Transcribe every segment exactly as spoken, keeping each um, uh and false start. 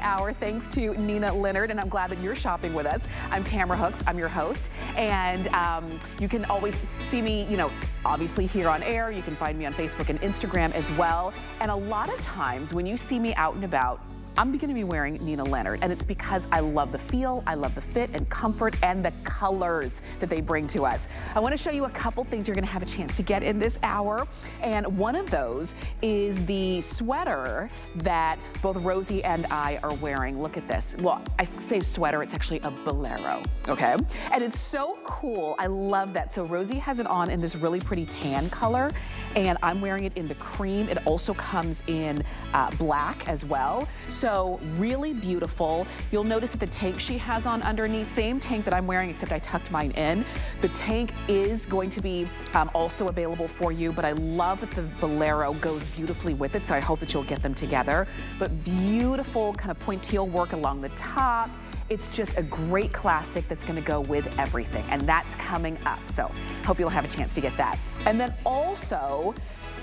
Hour, thanks to Nina Leonard, and I'm glad that you're shopping with us. I'm Tamara Hooks, I'm your host, and um, you can always see me, you know, obviously here on air. You can find me on Facebook and Instagram as well, and a lot of times when you see me out and about, I'm going to be wearing Nina Leonard, and it's because I love the feel, I love the fit and comfort, and the colors that they bring to us. I want to show you a couple things you're going to have a chance to get in this hour, and one of those is the sweater that both Rosie and I are wearing. Look at this. Well, I say sweater, it's actually a bolero, okay? And it's so cool. I love that. So Rosie has it on in this really pretty tan color, and I'm wearing it in the cream. It also comes in uh, black as well. So really beautiful. You'll notice that the tank she has on underneath, same tank that I'm wearing, except I tucked mine in. The tank is going to be um, also available for you, but I love that the bolero goes beautifully with it, so I hope that you'll get them together. But beautiful kind of pointille work along the top. It's just a great classic that's gonna go with everything, and that's coming up. So hope you'll have a chance to get that. And then also,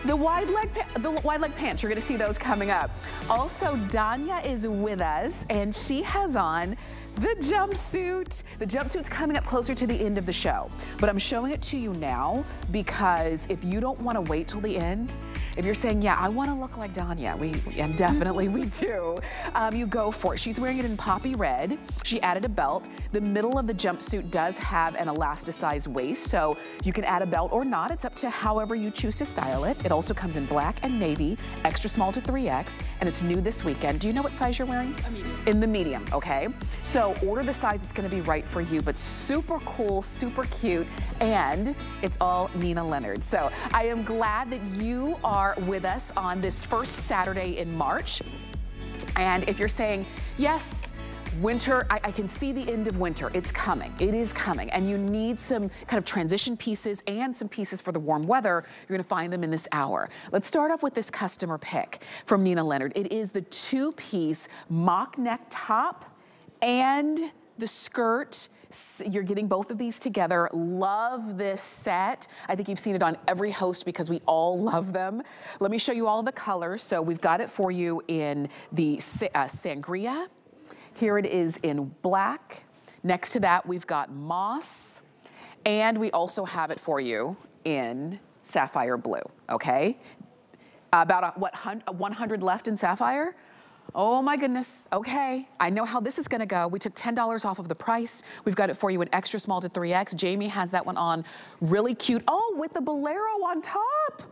The wide leg, the wide leg pants, you're gonna see those coming up. Also, Danya is with us, and she has on the jumpsuit. The jumpsuit's coming up closer to the end of the show, but I'm showing it to you now because if you don't wanna wait till the end, if you're saying, yeah, I wanna look like Danya, we, and definitely we do, um, you go for it. She's wearing it in poppy red. She added a belt. The middle of the jumpsuit does have an elasticized waist, so you can add a belt or not. It's up to however you choose to style it. It also comes in black and navy, extra small to three X, and it's new this weekend. Do you know what size you're wearing? A medium. In the medium, okay? So order the size that's gonna be right for you, but super cool, super cute, and it's all Nina Leonard. So I am glad that you are with us on this first Saturday in March. And if you're saying, yes, winter, I, I can see the end of winter. It's coming, it is coming. And you need some kind of transition pieces and some pieces for the warm weather. You're gonna find them in this hour. Let's start off with this customer pick from Nina Leonard. It is the two-piece mock neck top and the skirt. You're getting both of these together. Love this set. I think you've seen it on every host because we all love them. Let me show you all the colors. So we've got it for you in the uh, sangria. Here it is in black. Next to that, we've got moss, and we also have it for you in sapphire blue, okay? About, a, what, one hundred left in sapphire? Oh my goodness, okay. I know how this is gonna go. We took ten dollars off of the price. We've got it for you in extra small to three X. Jamie has that one on, really cute. Oh, with the bolero on top.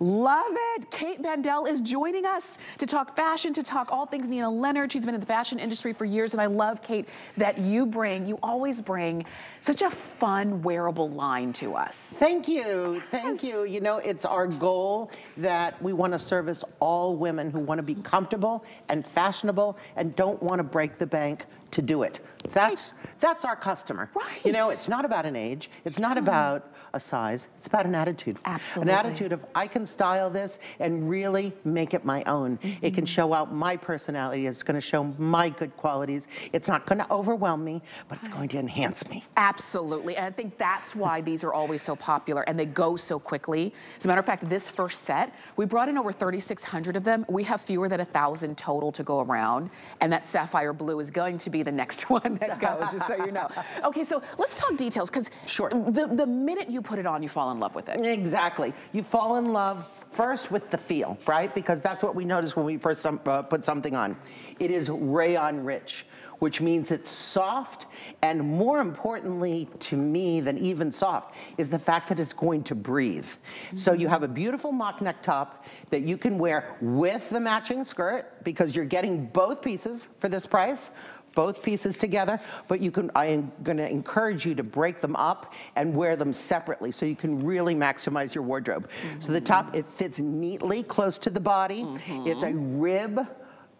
Love it. Cate Bandel is joining us to talk fashion, to talk all things Nina Leonard. She's been in the fashion industry for years, and I love, Cate, that you bring, you always bring such a fun, wearable line to us. Thank you. Yes. Thank you. You know, it's our goal that we want to service all women who want to be comfortable and fashionable and don't want to break the bank to do it. That's, right. That's our customer. Right. You know, it's not about an age. It's not mm. about a size. It's about an attitude. Absolutely. An attitude of, I can style this and really make it my own. Mm-hmm. It can show out my personality. It's going to show my good qualities. It's not going to overwhelm me, but it's going to enhance me. Absolutely. And I think that's why these are always so popular, and they go so quickly. As a matter of fact, this first set, we brought in over thirty-six hundred of them. We have fewer than one thousand total to go around, and that sapphire blue is going to be the next one that goes, just so you know. Okay, so let's talk details, because sure. the, the minute you put it on, you fall in love with it. Exactly. You fall in love first with the feel, right? Because that's what we notice when we first some, uh, put something on. It is rayon rich, which means it's soft, and more importantly to me than even soft is the fact that it's going to breathe. Mm-hmm. So you have a beautiful mock neck top that you can wear with the matching skirt, because you're getting both pieces for this price, both pieces together, but you can, I am gonna encourage you to break them up and wear them separately so you can really maximize your wardrobe. Mm-hmm. So the top, it fits neatly close to the body. Mm-hmm. It's a rib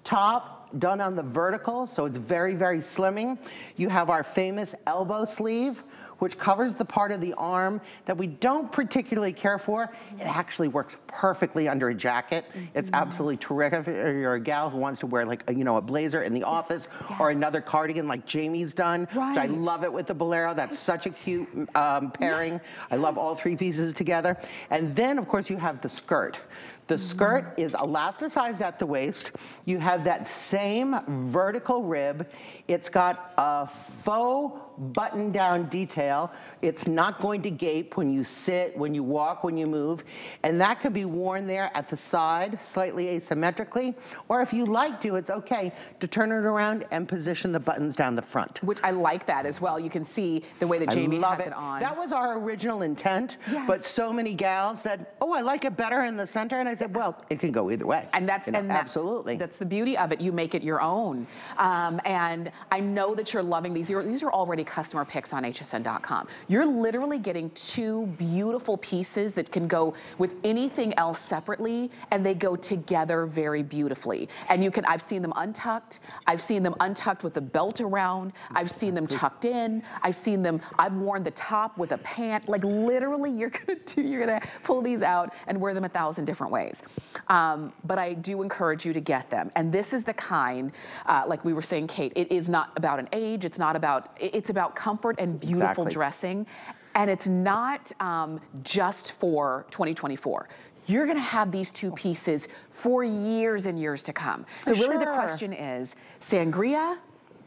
top done on the vertical, so it's very, very slimming. You have our famous elbow sleeve, which covers the part of the arm that we don't particularly care for. It actually works perfectly under a jacket. It's absolutely terrific if you're a gal who wants to wear like, a, you know, a blazer in the office yes. or another cardigan like Jamie's done, right. which I love it with the bolero. That's such a cute um, pairing. Yes. I love all three pieces together. And then, of course, you have the skirt. The skirt is elasticized at the waist. You have that same vertical rib. It's got a faux button-down detail. It's not going to gape when you sit, when you walk, when you move. And that can be worn there at the side, slightly asymmetrically. Or if you like to, it's okay to turn it around and position the buttons down the front. Which I like that as well. You can see the way that Jamie has it. it on. That was our original intent, yes. but so many gals said, oh, I like it better in the center. And I said, well, it can go either way. And that's, you know, and absolutely. That's, that's the beauty of it. You make it your own. Um, and I know that you're loving these. You're, these are already customer picks on H S N dot com. You're literally getting two beautiful pieces that can go with anything else separately, and they go together very beautifully. And you can, I've seen them untucked. I've seen them untucked with the belt around. I've seen them tucked in. I've seen them, I've worn the top with a pant. Like literally you're gonna do, you're gonna pull these out and wear them a thousand different ways. Um, but I do encourage you to get them. And this is the kind, uh, like we were saying, Cate, it is not about an age, it's not about, it's about comfort and beautiful exactly. dressing. And it's not um, just for twenty twenty-four. You're gonna have these two pieces for years and years to come. For so really sure. the question is, sangria,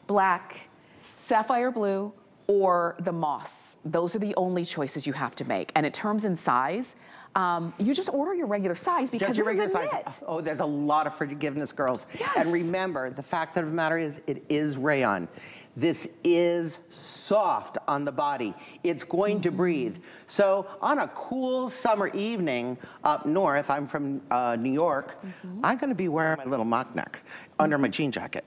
black, sapphire blue, or the moss. Those are the only choices you have to make. And it turns in size. Um, you just order your regular size because it's a knit. Oh, there's a lot of forgiveness, girls. Yes. And remember, the fact of the matter is, it is rayon. This is soft on the body. It's going to breathe. So on a cool summer evening up north, I'm from uh, New York, mm-hmm. I'm gonna be wearing my little mock neck mm-hmm. under my jean jacket.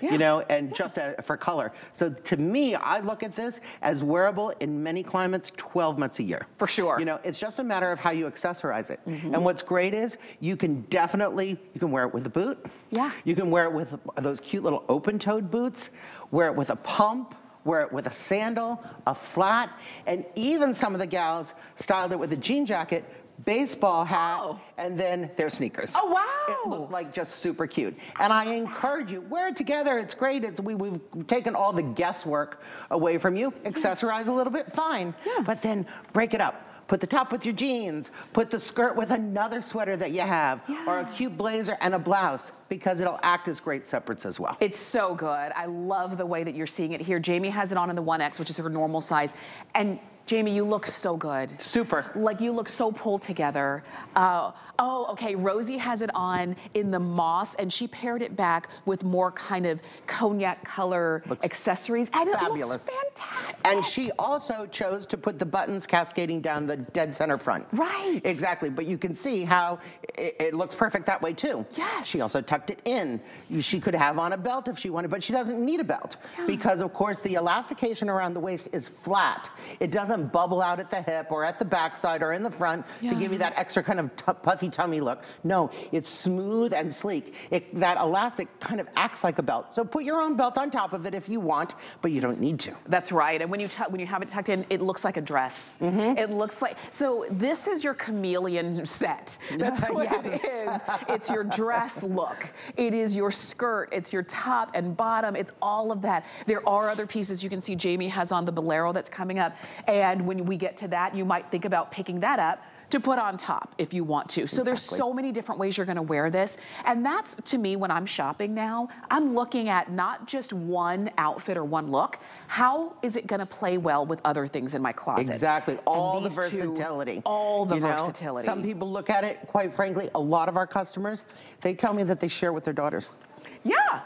Yeah. You know, and yeah. just uh, for color. So to me, I look at this as wearable in many climates twelve months a year. For sure. You know, it's just a matter of how you accessorize it. Mm-hmm. And what's great is you can definitely, you can wear it with a boot. Yeah. You can wear it with those cute little open-toed boots, wear it with a pump, wear it with a sandal, a flat, and even some of the gals styled it with a jean jacket, baseball hat, oh. and then their sneakers. Oh, wow. It looked like just super cute. And I encourage you, wear it together. It's great. It's, we, we've taken all the guesswork away from you. Accessorize yes. a little bit, fine. Yeah. But then break it up. Put the top with your jeans. Put the skirt with another sweater that you have. Yeah. Or a cute blazer and a blouse, because it'll act as great separates as well. It's so good. I love the way that you're seeing it here. Jamie has it on in the one X, which is her normal size. And Jamie, you look so good. Super. Like you look so pulled together. Uh, oh, okay, Rosie has it on in the moss and she paired it back with more kind of cognac color looks accessories. And fabulous. It looks fantastic. And she also chose to put the buttons cascading down the dead center front. Right. Exactly, but you can see how it, it looks perfect that way too. Yes. She also tucked it in. She could have on a belt if she wanted, but she doesn't need a belt yeah. because of course the elastication around the waist is flat. It doesn't bubble out at the hip or at the backside or in the front yeah. to give you that extra kind of t puffy tummy look. No, it's smooth and sleek. It, that elastic kind of acts like a belt. So put your own belt on top of it if you want, but you don't need to. That's right. And when you when you have it tucked in, it looks like a dress. Mm-hmm. It looks like, so this is your chameleon set. That's what yes. it is. It's your dress look. It is your skirt. It's your top and bottom. It's all of that. There are other pieces. You can see Jamie has on the bolero that's coming up. And And when we get to that, you might think about picking that up to put on top if you want to. So exactly. there's so many different ways you're gonna wear this. And that's, to me, when I'm shopping now, I'm looking at not just one outfit or one look, how is it gonna play well with other things in my closet? Exactly, all the versatility. Two, all the you versatility. Know, some people look at it, quite frankly, a lot of our customers, they tell me that they share with their daughters. Yeah.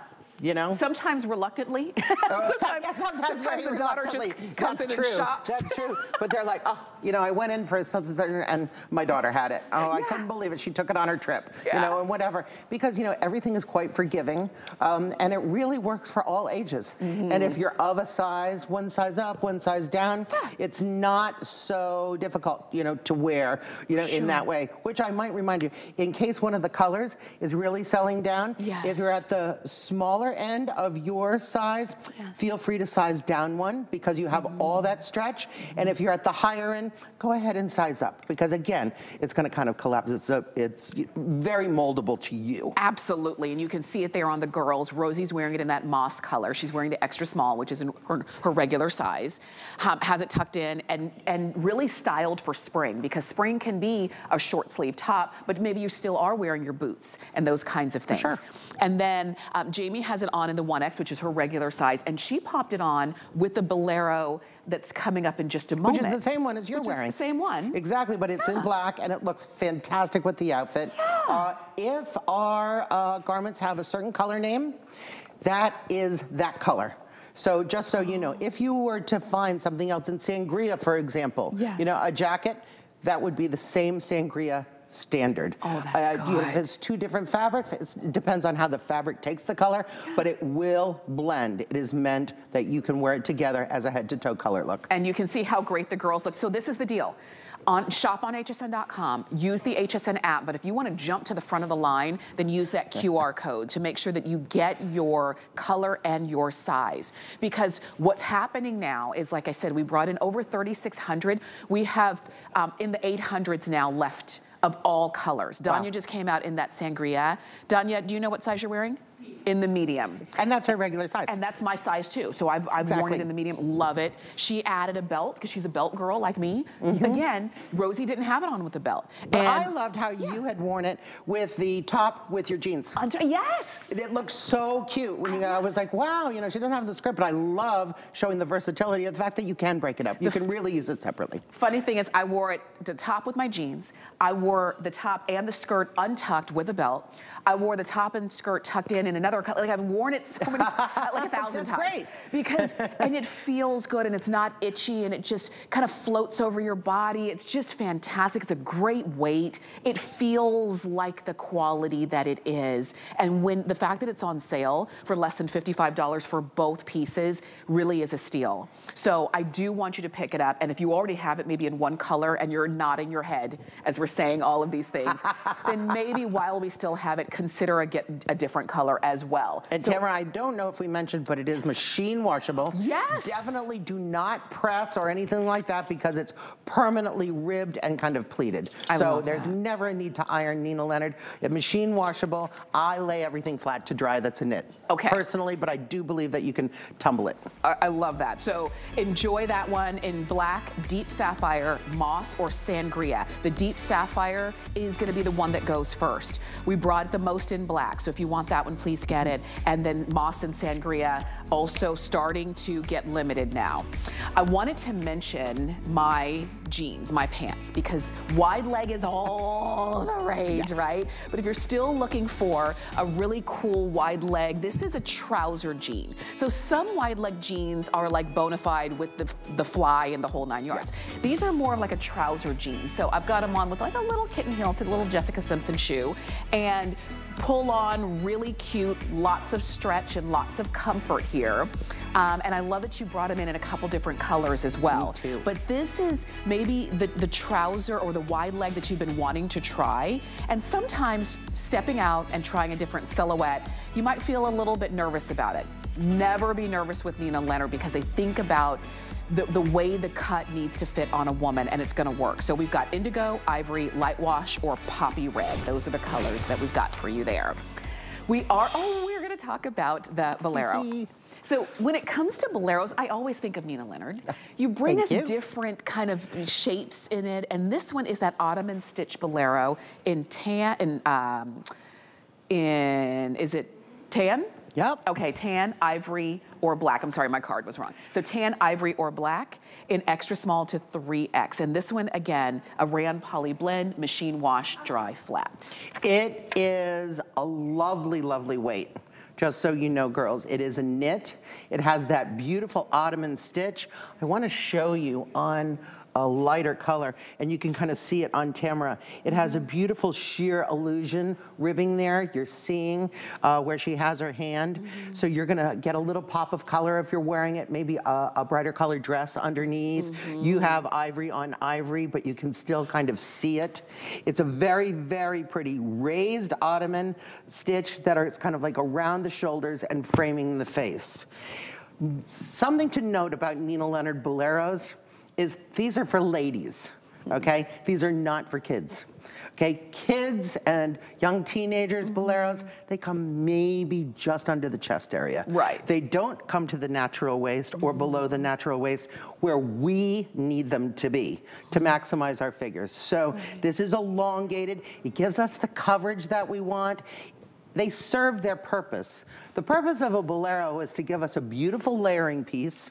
You know? Sometimes reluctantly. sometimes, sometimes, sometimes, sometimes the daughter just comes in and shops. That's true. But they're like, oh, you know, I went in for something and my daughter had it. Oh, yeah. I couldn't believe it. She took it on her trip, yeah. you know, and whatever. Because, you know, everything is quite forgiving. Um, and it really works for all ages. Mm-hmm. And if you're of a size, one size up, one size down, yeah. it's not so difficult, you know, to wear, you know, sure. in that way. Which I might remind you, in case one of the colors is really selling down, yes. if you're at the smaller smaller end of your size, yeah. feel free to size down one because you have mm-hmm. all that stretch. Mm-hmm. And if you're at the higher end, go ahead and size up because again, it's gonna kind of collapse. It's, a, it's very moldable to you. Absolutely, and you can see it there on the girls. Rosie's wearing it in that moss color. She's wearing the extra small, which is in her, her regular size. Um, has it tucked in and, and really styled for spring because spring can be a short sleeve top, but maybe you still are wearing your boots and those kinds of things. Sure. And then um, Jamie has it on in the one X, which is her regular size, and she popped it on with the bolero that's coming up in just a moment. Which is the same one as you're Which wearing. Is the same one. Exactly, but it's yeah. in black and it looks fantastic with the outfit. Yeah. Uh, if our uh, garments have a certain color name, that is that color. So just so you know, if you were to find something else in sangria, for example, yes. you know, a jacket, that would be the same sangria standard. Oh, that's uh, good. If it's two different fabrics, it's, it depends on how the fabric takes the color, yeah. but it will blend. It is meant that you can wear it together as a head-to-toe color look. And you can see how great the girls look. So this is the deal. On, shop on H S N dot com, use the H S N app, but if you want to jump to the front of the line, then use that Q R code to make sure that you get your color and your size. Because what's happening now is, like I said, we brought in over thirty-six hundred. We have um, in the eight hundreds now left of all colors. Danya wow. just came out in that sangria. Danya, do you know what size you're wearing? In the medium. And that's her regular size. And that's my size too. So I've, I've exactly. worn it in the medium, love it. She added a belt because she's a belt girl like me. Mm-hmm. Again, Rosie didn't have it on with a belt. But and I loved how yeah. you had worn it with the top with your jeans. Uh, yes. It, it looked so cute. When you, I, I was like, wow, you know, she doesn't have the script, but I love showing the versatility of the fact that you can break it up. You the can really use it separately. Funny thing is I wore it the top with my jeans. I wore the top and the skirt untucked with a belt. I wore the top and skirt tucked in in another color. Like I've worn it so many, like a thousand times. That's great. Because, and it feels good and it's not itchy and it just kind of floats over your body. It's just fantastic. It's a great weight. It feels like the quality that it is. And when the fact that it's on sale for less than fifty-five dollars for both pieces really is a steal. So I do want you to pick it up. And if you already have it maybe in one color and you're nodding your head as we're saying all of these things, then maybe while we still have it, consider a, get a different color as well. And so, Tamara, I don't know if we mentioned, but it is machine washable. Yes. Definitely do not press or anything like that because it's permanently ribbed and kind of pleated. I so love there's that. Never a need to iron, Nina Leonard. It's machine washable. I lay everything flat to dry that's a knit. Okay. Personally, but I do believe that you can tumble it. I, I love that. So enjoy that one in black, deep sapphire, moss, or sangria. The deep sapphire is gonna be the one that goes first. We brought the most in black, so if you want that one, please get it. And then moss and sangria also starting to get limited now. I wanted to mention my jeans, my pants, because wide leg is all the rage, yes. right? But if you're still looking for a really cool wide leg, this is a trouser jean. So some wide leg jeans are like bona fide with the, the fly and the whole nine yards. Yeah. These are more of like a trouser jean. So I've got them on with like a little kitten heel, it's a little Jessica Simpson shoe, and pull on, really cute, lots of stretch and lots of comfort here. Um, and I love that you brought them in in a couple different colors as well. Me too. But this is maybe the, the trouser or the wide leg that you've been wanting to try. And sometimes stepping out and trying a different silhouette, you might feel a little bit nervous about it. Never be nervous with Nina Leonard because they think about The, the way the cut needs to fit on a woman, and it's gonna work. So we've got indigo, ivory, light wash, or poppy red. Those are the colors that we've got for you there. We are, oh, we're gonna talk about the bolero. So when it comes to boleros, I always think of Nina Leonard. You bring Thank us you. different kind of shapes in it, and this one is that Ottoman stitch bolero in tan, in, um, in is it tan? Yep. Okay, tan, ivory, or black. I'm sorry, my card was wrong. So tan, ivory, or black in extra small to three X. And this one, again, Iran poly blend, machine wash, dry, flat. It is a lovely, lovely weight. Just so you know, girls, it is a knit. It has that beautiful Ottoman stitch. I want to show you on a lighter color, and you can kind of see it on Tamara. It has a beautiful sheer illusion ribbing there. You're seeing uh, where she has her hand. Mm-hmm. So you're gonna get a little pop of color if you're wearing it, maybe a, a brighter colored dress underneath. Mm-hmm. You have ivory on ivory, but you can still kind of see it. It's a very, very pretty raised ottoman stitch that are, it's kind of like around the shoulders and framing the face. Something to note about Nina Leonard boleros is these are for ladies, okay? These are not for kids, okay? Kids and young teenagers, boleros, they come maybe just under the chest area. Right. They don't come to the natural waist or below the natural waist where we need them to be to maximize our figures. So this is elongated. It gives us the coverage that we want. They serve their purpose. The purpose of a bolero is to give us a beautiful layering piece,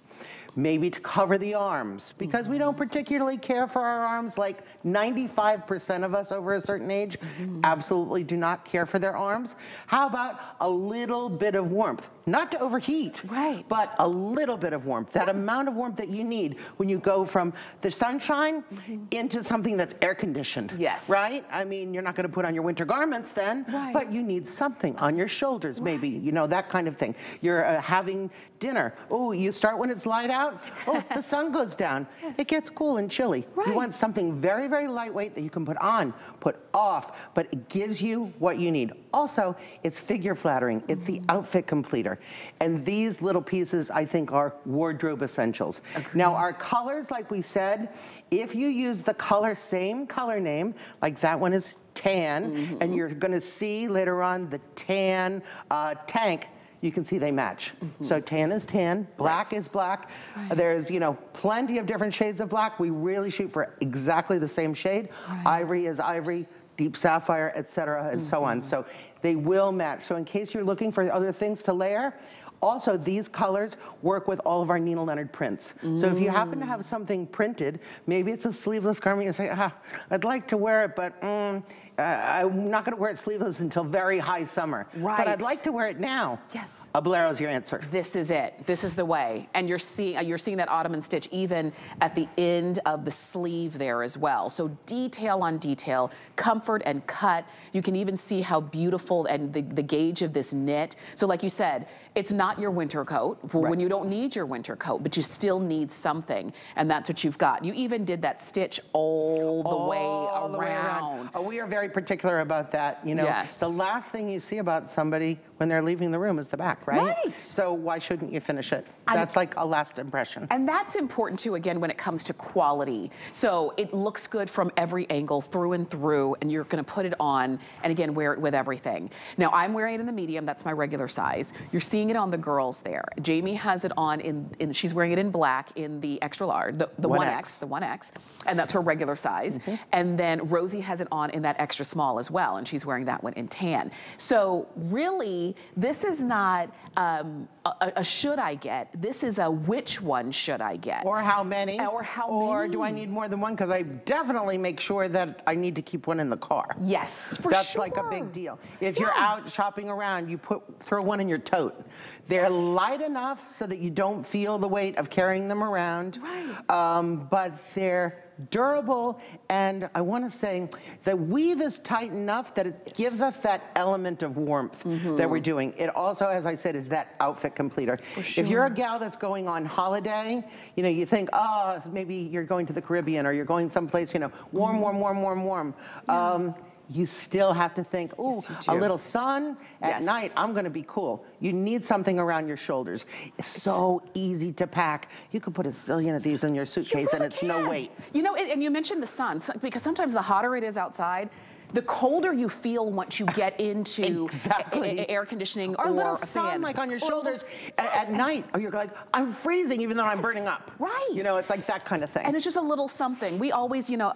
maybe to cover the arms, because mm-hmm. we don't particularly care for our arms. Like ninety-five percent of us over a certain age mm-hmm. absolutely do not care for their arms. How about a little bit of warmth? Not to overheat, right? But a little bit of warmth, that amount of warmth that you need when you go from the sunshine mm-hmm. into something that's air conditioned. Yes. Right? I mean, you're not gonna put on your winter garments then, right. but you need something on your shoulders, right. maybe, you know, that kind of thing. You're uh, having dinner. Oh, you start when it's light out. Out. Oh, the sun goes down. Yes. It gets cool and chilly. Right. You want something very, very lightweight that you can put on, put off, but it gives you what you need. Also, it's figure flattering. It's the outfit completer. And these little pieces, I think, are wardrobe essentials. Agreed. Now, our colors, like we said, if you use the color, same color name, like that one is tan, mm-hmm. and you're going to see later on the tan uh, tank, you can see they match. Mm-hmm. So tan is tan, black right. is black. Right. There's, you know, plenty of different shades of black. We really shoot for exactly the same shade. Right. Ivory is ivory, deep sapphire, et cetera, and mm-hmm. so on. So they will match. So in case you're looking for other things to layer, also, these colors work with all of our Nina Leonard prints. Mm. So if you happen to have something printed, maybe it's a sleeveless garment, you say, ah, I'd like to wear it, but mm, uh, I'm not gonna wear it sleeveless until very high summer. Right. But I'd like to wear it now. Yes. A bolero's your answer. This is it, this is the way. And you're, see, you're seeing that ottoman stitch even at the end of the sleeve there as well. So detail on detail, comfort and cut. You can even see how beautiful and the, the gauge of this knit. So like you said, it's not your winter coat for right. when you don't need your winter coat, but you still need something, and that's what you've got. You even did that stitch all the, all way, around. the way around. Oh, we are very particular about that. You know, yes. the last thing you see about somebody when they're leaving the room is the back, right? Right. So why shouldn't you finish it? That's I, like a last impression. And that's important too, again, when it comes to quality. So it looks good from every angle, through and through, and you're gonna put it on, and again, wear it with everything. Now, I'm wearing it in the medium, that's my regular size. You're seeing it on the girls there. Jamie has it on in, in she's wearing it in black in the extra large, the, the one X, the one X, and that's her regular size. Mm-hmm. And then Rosie has it on in that extra small as well, and she's wearing that one in tan. So really, this is not um, a, a should I get, this is a which one should I get? Or how many? Or how or many? Or do I need more than one? Because I definitely make sure that I need to keep one in the car. Yes, for That's sure. like a big deal. If yeah. you're out shopping around, you put throw one in your tote. They're yes. light enough so that you don't feel the weight of carrying them around, right. um, but they're durable, and I want to say the weave is tight enough that it yes. gives us that element of warmth mm-hmm. that we're doing. It also, as I said, is that outfit completer. Sure. If you're a gal that's going on holiday, you know, you think, oh, maybe you're going to the Caribbean or you're going someplace, you know, warm, mm-hmm. warm, warm, warm, warm. Yeah. Um, you still have to think, oh, yes, a little sun at yes. night, I'm gonna be cool. You need something around your shoulders. It's so easy to pack. You could put a zillion of these in your suitcase you really and it's can. no weight. You know, and you mentioned the sun, because sometimes the hotter it is outside, the colder you feel once you get into exactly. air conditioning or, or a little sun fan. like on your shoulders yes. at, at night, or you're like, I'm freezing even though yes. I'm burning up. Right. You know, it's like that kind of thing. And it's just a little something. We always, you know,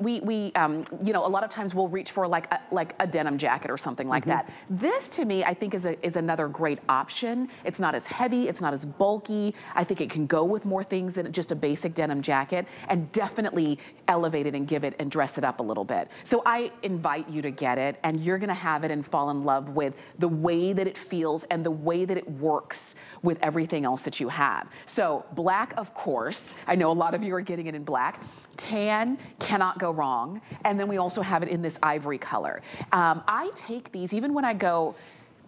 we, we um, you know, a lot of times we'll reach for like a, like a denim jacket or something like mm-hmm. that. This to me, I think is a, is another great option. It's not as heavy, it's not as bulky. I think it can go with more things than just a basic denim jacket, and definitely elevate it and give it and dress it up a little bit. So I invite you to get it, and you're gonna have it and fall in love with the way that it feels and the way that it works with everything else that you have. So black, of course, I know a lot of you are getting it in black. Tan, cannot go wrong. And then we also have it in this ivory color. Um, I take these even when I go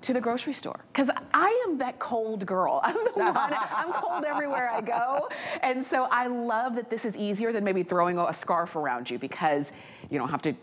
to the grocery store, because I am that cold girl. I'm the one, I'm cold everywhere I go. And so I love that this is easier than maybe throwing a scarf around you, because you don't have to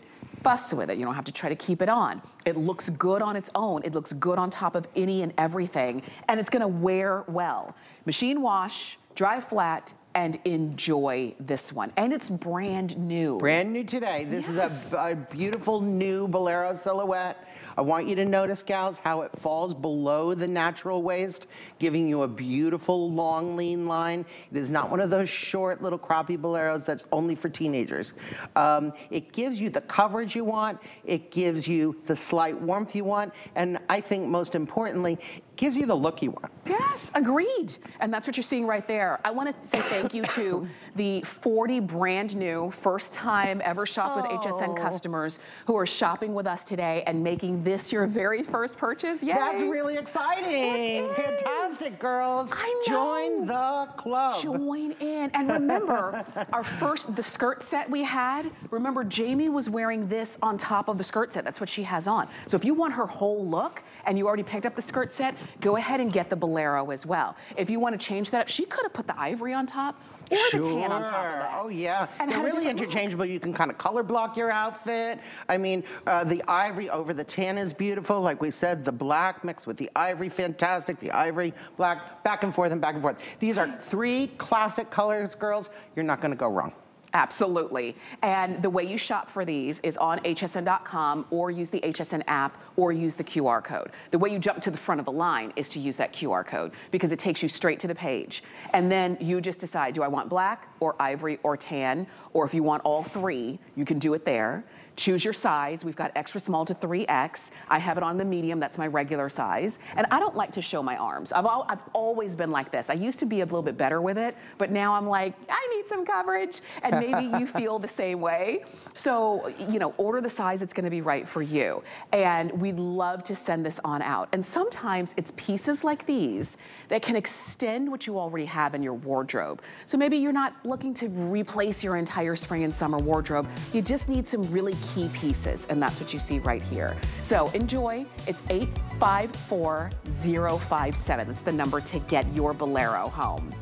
fuss with it. You don't have to try to keep it on. It looks good on its own. It looks good on top of any and everything, and it's gonna wear well. Machine wash, dry flat, and enjoy this one. And it's brand new. Brand new today. This yes. is a, a beautiful new bolero silhouette. I want you to notice, gals, how it falls below the natural waist, giving you a beautiful long lean line. It is not one of those short little crappy boleros that's only for teenagers. Um, it gives you the coverage you want. It gives you the slight warmth you want. And I think most importantly, gives you the look you want. Yes, agreed. And that's what you're seeing right there. I want to say thank you to the forty brand new, first time ever shop oh. with H S N customers who are shopping with us today and making this your very first purchase. Yay. That's really exciting. Fantastic, girls. I know. Join the club. Join in. And remember, our first, the skirt set we had, remember Jamie was wearing this on top of the skirt set. That's what she has on. So if you want her whole look and you already picked up the skirt set, go ahead and get the bolero as well. If you want to change that up, she could have put the ivory on top or sure. the tan on top of that. Oh yeah, and they're really interchangeable. Look. You can kind of color block your outfit. I mean, uh, the ivory over the tan is beautiful. Like we said, the black mixed with the ivory, fantastic. The ivory, black, back and forth and back and forth. These are three classic colors, girls. You're not gonna go wrong. Absolutely. And the way you shop for these is on H S N dot com, or use the H S N app, or use the Q R code. The way you jump to the front of the line is to use that Q R code, because it takes you straight to the page. And then you just decide, do I want black or ivory or tan? Or if you want all three, you can do it there. Choose your size. We've got extra small to three X. I have it on the medium. That's my regular size. And I don't like to show my arms. I've, all, I've always been like this. I used to be a little bit better with it, but now I'm like, I need some coverage. And maybe you feel the same way. So, you know, order the size that's gonna be right for you. And we'd love to send this on out. And sometimes it's pieces like these that can extend what you already have in your wardrobe. So maybe you're not looking to replace your entire spring and summer wardrobe. You just need some really cute key pieces, and that's what you see right here. So enjoy. It's eight five four zero five seven. It's the number to get your bolero home.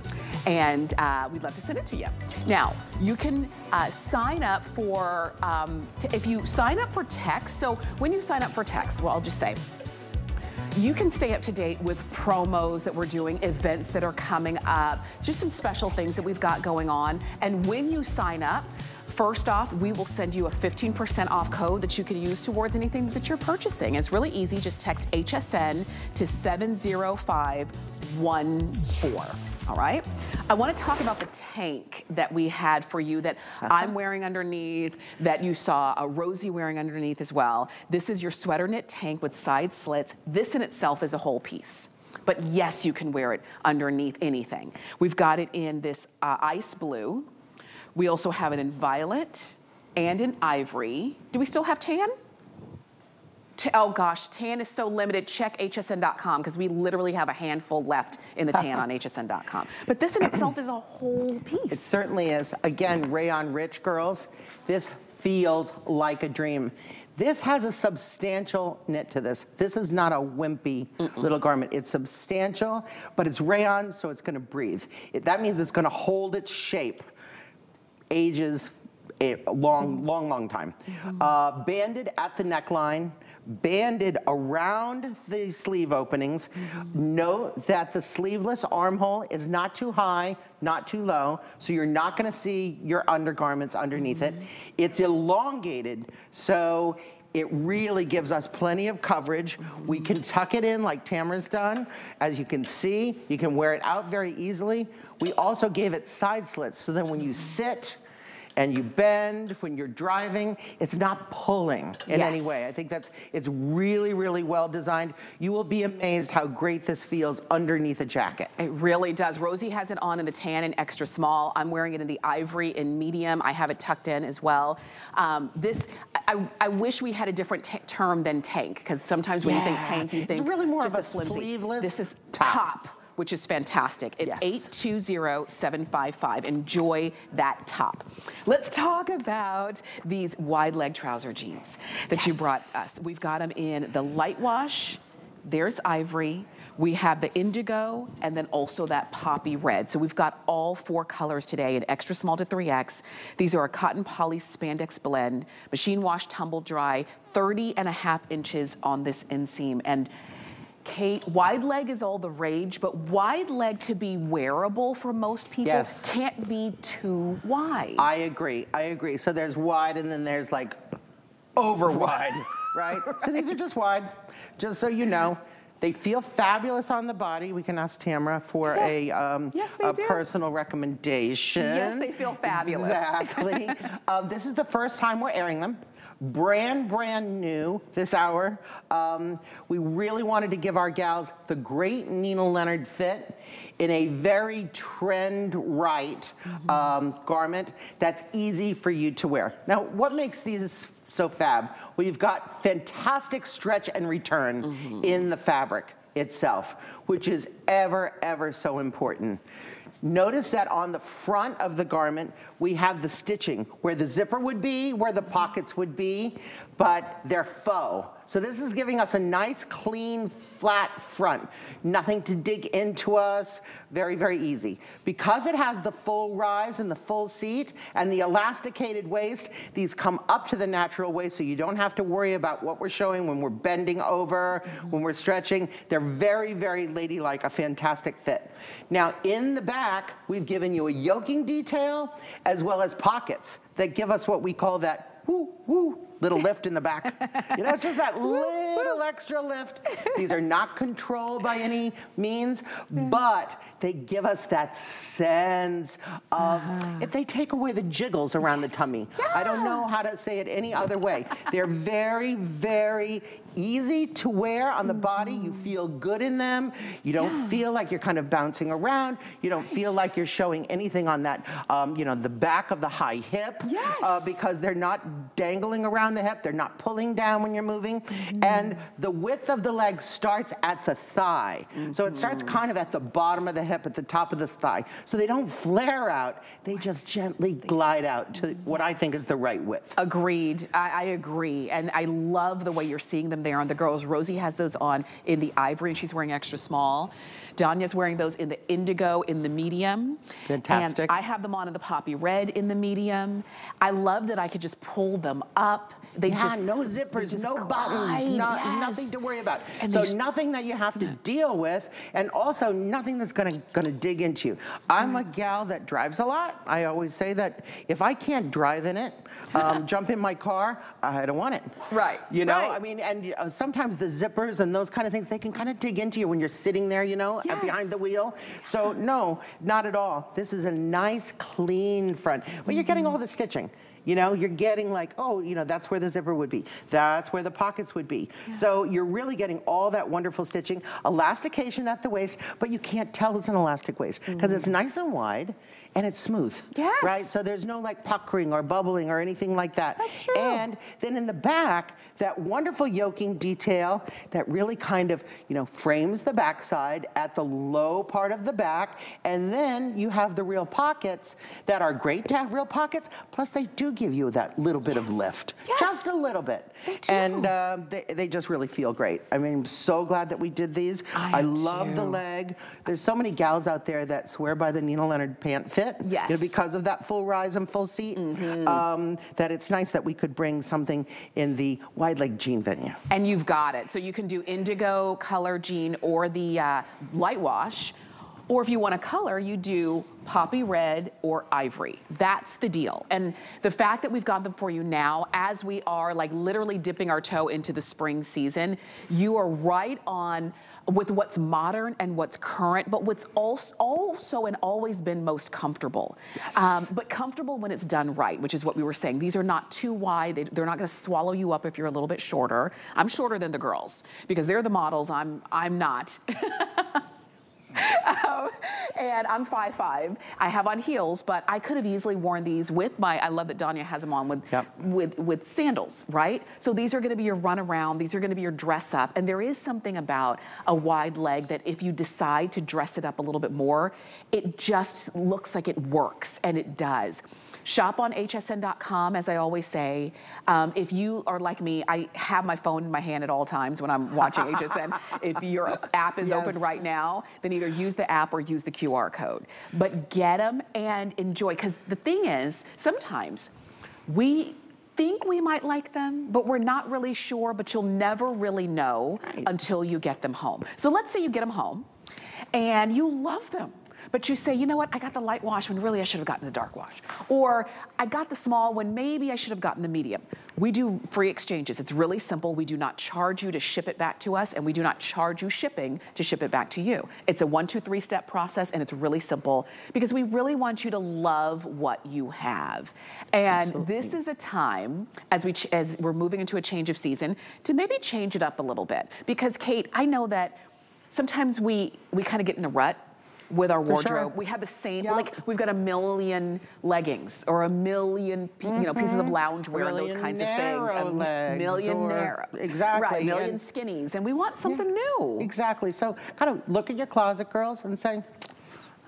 And uh, we'd love to send it to you. Now, you can uh, sign up for, um, t if you sign up for text, so when you sign up for text, well, I'll just say, you can stay up to date with promos that we're doing, events that are coming up, just some special things that we've got going on. And when you sign up, first off, we will send you a fifteen percent off code that you can use towards anything that you're purchasing. It's really easy. Just text H S N to seven zero five one four. All right. I want to talk about the tank that we had for you that I'm wearing underneath, that you saw a Rosie wearing underneath as well. This is your sweater knit tank with side slits. This in itself is a whole piece. But yes, you can wear it underneath anything. We've got it in this uh, ice blue. We also have it in violet and in ivory. Do we still have tan? T oh gosh, tan is so limited. Check H S N dot com, because we literally have a handful left in the tan on H S N dot com. But this in itself is a whole piece. It certainly is. Again, rayon rich, girls. This feels like a dream. This has a substantial knit to this. This is not a wimpy Mm-mm. little garment. It's substantial, but it's rayon, so it's gonna breathe. It, that means it's gonna hold its shape. Ages a long, long, long time. Uh, banded at the neckline, banded around the sleeve openings. Note that the sleeveless armhole is not too high, not too low, so you're not gonna see your undergarments underneath it. It's elongated, so it really gives us plenty of coverage. We can tuck it in like Tamara's done. As you can see, you can wear it out very easily. We also gave it side slits, so then when you sit, and you bend when you're driving. It's not pulling in yes. any way. I think that's, it's really, really well designed. You will be amazed how great this feels underneath a jacket. It really does. Rosie has it on in the tan and extra small. I'm wearing it in the ivory and medium. I have it tucked in as well. Um, this, I, I wish we had a different term than tank, because sometimes when yeah. you think tank, you think it's really more just of a, a flimsy. Sleeveless This is top. top. Which is fantastic. It's yes. eight two zero seven five five. Enjoy that top. Let's talk about these wide leg trouser jeans that yes. you brought us. We've got them in the light wash. There's ivory. We have the indigo and then also that poppy red. So we've got all four colors today in extra small to three X. These are a cotton poly spandex blend, machine wash, tumble dry, thirty and a half inches on this inseam. And Cate, wide leg is all the rage, but wide leg to be wearable for most people yes. can't be too wide. I agree, I agree. So there's wide and then there's like over wide, right? right? So these are just wide, just so you know. They feel fabulous on the body. We can ask Tamara for yeah. a, um, yes, a personal recommendation. Yes, they feel fabulous. Exactly. um, this is the first time we're airing them. Brand, brand new this hour. Um, we really wanted to give our gals the great Nina Leonard fit in a very trend right mm-hmm. um, garment that's easy for you to wear. Now, what makes these so fab? Well, you've got fantastic stretch and return mm-hmm. in the fabric itself, which is ever, ever so important. Notice that on the front of the garment, we have the stitching where the zipper would be, where the pockets would be, but they're faux. So this is giving us a nice, clean, flat front. Nothing to dig into us, very, very easy. Because it has the full rise and the full seat and the elasticated waist, these come up to the natural waist, so you don't have to worry about what we're showing when we're bending over, when we're stretching. They're very, very ladylike, a fantastic fit. Now, in the back, we've given you a yoking detail as well as pockets that give us what we call that woo, woo, little lift in the back. You know, it's just that little extra lift. These are not controlled by any means, but they give us that sense of, uh-huh. if they take away the jiggles around the tummy. Yeah. I don't know how to say it any other way. They're very, very easy to wear on the body. You feel good in them. You don't yeah. feel like you're kind of bouncing around. You don't right. feel like you're showing anything on that, um, you know, the back of the high hip yes. uh, because they're not dangling around the hip, they're not pulling down when you're moving, mm. and the width of the leg starts at the thigh. Mm-hmm. So it starts kind of at the bottom of the hip, at the top of the thigh. So they don't flare out, they what? just gently glide out to what I think is the right width. Agreed, I, I agree, and I love the way you're seeing them there on the girls. Rosie has those on in the ivory, and she's wearing extra small. Danya's wearing those in the indigo in the medium. Fantastic. And I have them on in the poppy red in the medium. I love that I could just pull them up. They yeah, just no zippers, just no glide. buttons, no, yes. nothing to worry about. And so nothing that you have to deal with, and also nothing that's gonna gonna dig into you. That's I'm right. a gal that drives a lot. I always say that if I can't drive in it, um, jump in my car, I don't want it. Right. You know, right. I mean, and uh, sometimes the zippers and those kind of things, they can kind of dig into you when you're sitting there, you know, yes. behind the wheel. So no, not at all. This is a nice, clean front. But mm-hmm. you're getting all the stitching. You know, you're getting like, oh, you know, that's where the zipper would be. That's where the pockets would be. Yeah. So you're really getting all that wonderful stitching, elastication at the waist, but you can't tell it's an elastic waist because mm. it's nice and wide and it's smooth. Yes. Right? So there's no like puckering or bubbling or anything like that. That's true. And then in the back, that wonderful yoking detail that really kind of, you know, frames the backside at the low part of the back. And then you have the real pockets that are great to have real pockets, plus they do give you that little bit yes. of lift, yes. just a little bit. They do. And uh, they, they just really feel great. I mean, I'm so glad that we did these. I, I love too. the leg. There's so many gals out there that swear by the Nina Leonard pant fit yes. you know, because of that full rise and full seat, mm-hmm. um, that it's nice that we could bring something in the wide leg jean venue. And you've got it. So you can do indigo color jean or the uh, light wash, Or if you want a color, you do poppy red or ivory. That's the deal. And the fact that we've got them for you now, as we are like literally dipping our toe into the spring season, you are right on with what's modern and what's current, but what's also, also and always been most comfortable. Yes. Um, but comfortable when it's done right, which is what we were saying. These are not too wide. They, they're not gonna swallow you up if you're a little bit shorter. I'm shorter than the girls because they're the models, I'm, I'm not. Um, and I'm five five. I have on heels, but I could have easily worn these with my, I love that Danya has them on with, yep. with, with sandals, right? So these are gonna be your run around, these are gonna be your dress up, and there is something about a wide leg that if you decide to dress it up a little bit more, it just looks like it works, and it does. Shop on H S N dot com, as I always say. Um, if you are like me, I have my phone in my hand at all times when I'm watching H S N. If your app is yes. open right now, then either use the app or use the Q R code. But get them and enjoy, because the thing is, sometimes we think we might like them, but we're not really sure, but you'll never really know right. until you get them home. So let's say you get them home and you love them. But you say, you know what, I got the light wash when really I should have gotten the dark wash. Or I got the small when maybe I should have gotten the medium. We do free exchanges. It's really simple. We do not charge you to ship it back to us, and we do not charge you shipping to ship it back to you. It's a one, two, three step process, and it's really simple because we really want you to love what you have. And absolutely. This is a time, as, we ch as we're moving into a change of season, to maybe change it up a little bit. Because, Cate, I know that sometimes we, we kind of get in a rut with our wardrobe. Sure. We have the same, yep. like we've got a million leggings or a million mm-hmm. you know, pieces of loungewear and those kinds of things. A legs million or, narrow. Exactly. Right, million and, skinnies, and we want something yeah, new. Exactly, so kind of look at your closet, girls, and say,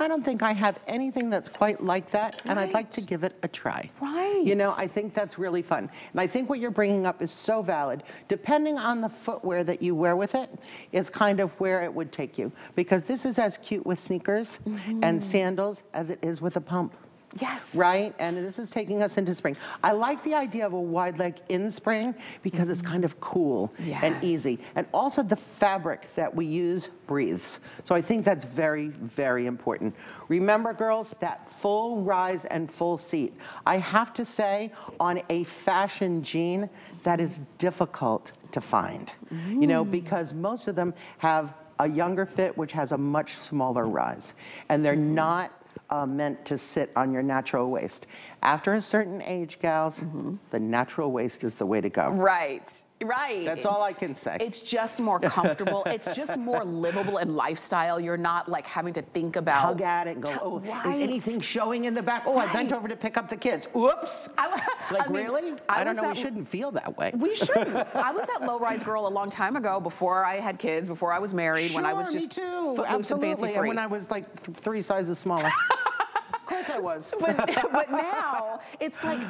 I don't think I have anything that's quite like that, right. and I'd like to give it a try. Right. You know, I think that's really fun. And I think what you're bringing up is so valid. Depending on the footwear that you wear with it is kind of where it would take you. Because this is as cute with sneakers mm-hmm. and sandals as it is with a pump. Yes. Right? And this is taking us into spring. I like the idea of a wide leg in spring because it's kind of cool yes. and easy. And also the fabric that we use breathes. So I think that's very, very important. Remember, girls, that full rise and full seat. I have to say, on a fashion jean, that is difficult to find. Mm. You know, because most of them have a younger fit, which has a much smaller rise. And they're mm. not Uh, meant to sit on your natural waist. After a certain age, gals, mm-hmm. the natural waist is the way to go. Right, right. That's all I can say. It's just more comfortable. It's just more livable and lifestyle. You're not like having to think about. Tug at it and go, oh, right. is anything showing in the back? Oh, right. I bent over to pick up the kids. Oops. I, like, I mean, really? I, I don't know. That, we shouldn't feel that way. We shouldn't. I was that low-rise girl a long time ago before I had kids, before I was married, sure, when I was just. Me too. Absolutely. And, and when I was like th three sizes smaller. Of course I was. But, but now, it's like,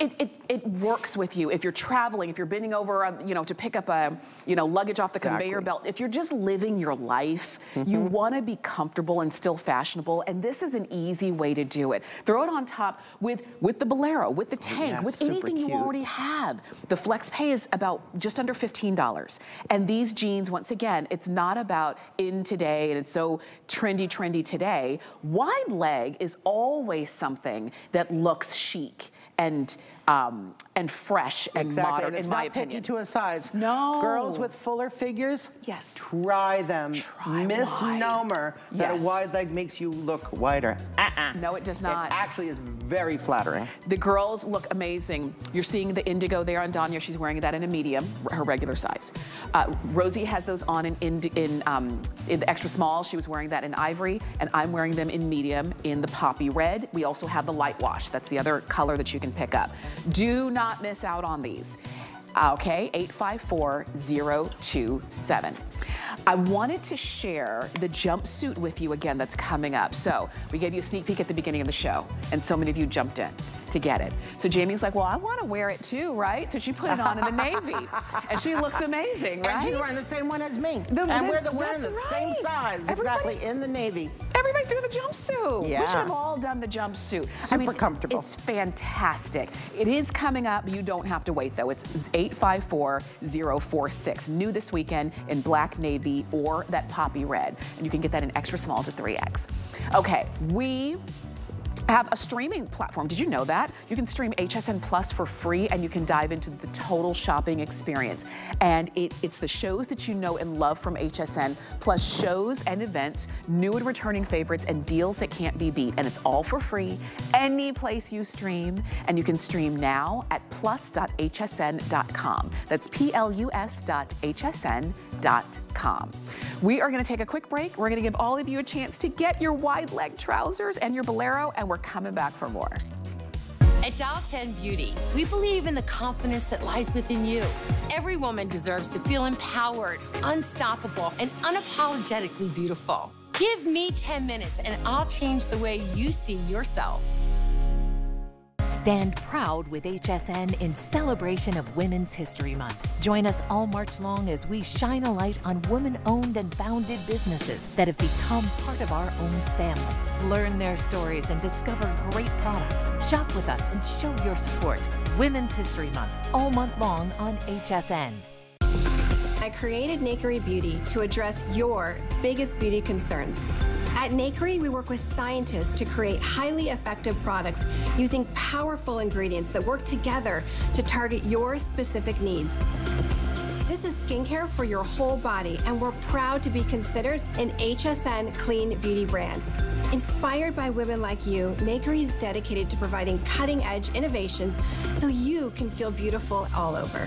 it, it, it works with you. If you're traveling, if you're bending over, you know, to pick up a, you know, luggage off the exactly. conveyor belt, if you're just living your life, mm-hmm. you want to be comfortable and still fashionable, and this is an easy way to do it. Throw it on top with, with the bolero, with the tank, oh, with anything cute. You already have. The Flex Pay is about just under fifteen dollars. And these jeans, once again, it's not about in today, and it's so trendy, trendy today. Wide leg is always something that looks chic and um, and fresh and exactly. modern, and it's in my opinion. It's not picky to a size. No. Girls with fuller figures, yes. try them. Try Misnomer wide. That yes. a wide leg makes you look wider. Uh-uh. No, it does not. It actually is very flattering. The girls look amazing. You're seeing the indigo there on Danya. She's wearing that in a medium, her regular size. Uh, Rosie has those on in, in, in, um, in the extra small. She was wearing that in ivory, and I'm wearing them in medium in the poppy red. We also have the light wash. That's the other color that you can pick up. Do not miss out on these. Okay, eight five four, zero two seven. I wanted to share the jumpsuit with you again that's coming up. So we gave you a sneak peek at the beginning of the show, and so many of you jumped in to get it. So Jamie's like, well, I want to wear it too, right? So she put it on in the navy, and she looks amazing, right? And she's wearing the same one as me. The, and the, we're the, we're in the right. same size, exactly, in the navy. everybody's doing the jumpsuit. Yeah. We should have all done the jumpsuit. Super I mean, comfortable. It's fantastic. It is coming up. You don't have to wait, though. It's eight five four zero four six. New this weekend in black, navy, or that poppy red. And you can get that in extra small to three X. Okay, we have a streaming platform. Did you know that? You can stream H S N Plus for free, and you can dive into the total shopping experience. And it, it's the shows that you know and love from H S N, plus shows and events, new and returning favorites, and deals that can't be beat. And it's all for free, any place you stream. And you can stream now at plus dot H S N dot com. That's P L U S dot H S N dot com. We are gonna take a quick break. We're gonna give all of you a chance to get your wide leg trousers and your bolero, and we're coming back for more. At Dial ten Beauty, we believe in the confidence that lies within you. Every woman deserves to feel empowered, unstoppable, and unapologetically beautiful. Give me ten minutes and I'll change the way you see yourself. Stand proud with H S N in celebration of Women's History Month. Join us all March long as we shine a light on women-owned and founded businesses that have become part of our own family. Learn their stories and discover great products. Shop with us and show your support. Women's History Month, all month long on H S N. I created Nakery Beauty to address your biggest beauty concerns. At Nakery, we work with scientists to create highly effective products using powerful ingredients that work together to target your specific needs. This is skincare for your whole body, and we're proud to be considered an H S N clean beauty brand. Inspired by women like you, Nakery is dedicated to providing cutting-edge innovations so you can feel beautiful all over.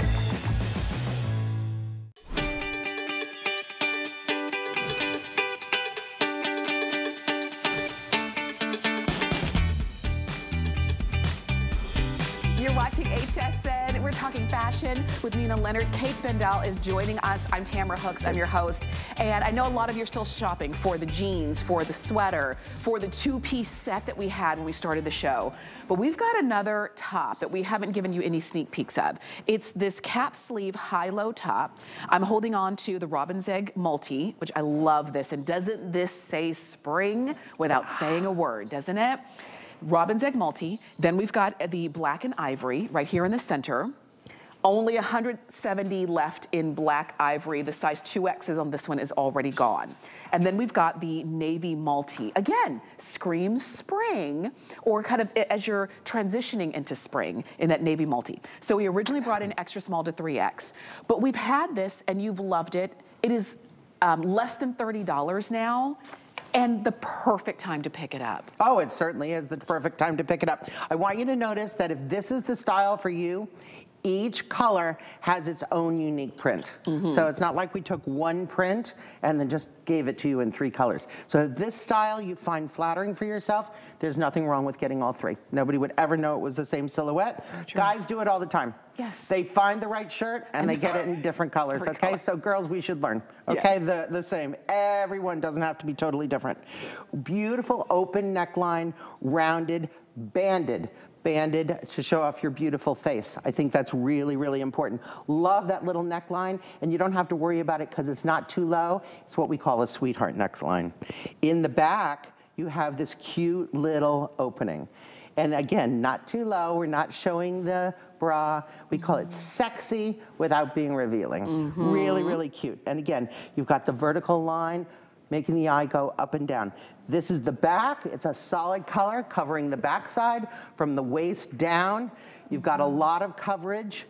With Nina Leonard, Cate Bandel is joining us. I'm Tamara Hooks, I'm your host. And I know a lot of you are still shopping for the jeans, for the sweater, for the two-piece set that we had when we started the show. But we've got another top that we haven't given you any sneak peeks of. It's this cap sleeve high-low top. I'm holding on to the Robin's Egg Multi, which I love this. And doesn't this say spring without saying a word, doesn't it? Robin's Egg Multi. Then we've got the black and ivory right here in the center. Only one hundred seventy left in black ivory. The size two X's on this one is already gone. And then we've got the navy multi. Again, screams spring, or kind of as you're transitioning into spring in that navy multi. So we originally brought in extra small to three X, but we've had this and you've loved it. It is um, less than thirty dollars now, and the perfect time to pick it up. Oh, it certainly is the perfect time to pick it up. I want you to notice that if this is the style for you, each color has its own unique print. Mm-hmm. So it's not like we took one print and then just gave it to you in three colors. So if this style you find flattering for yourself, there's nothing wrong with getting all three. Nobody would ever know it was the same silhouette. True. Guys do it all the time. Yes. They find the right shirt and, and they get it in different colors, okay? Color. So girls, we should learn, okay? Yes. The, the same. Everyone doesn't have to be totally different. Beautiful open neckline, rounded, banded. banded to show off your beautiful face. I think that's really, really important. Love that little neckline, and you don't have to worry about it because it's not too low. It's what we call a sweetheart neckline. In the back, you have this cute little opening. And again, not too low. We're not showing the bra. We call it sexy without being revealing. Mm-hmm. Really, really cute. And again, you've got the vertical line, making the eye go up and down. This is the back. It's a solid color covering the backside from the waist down. You've got a lot of coverage.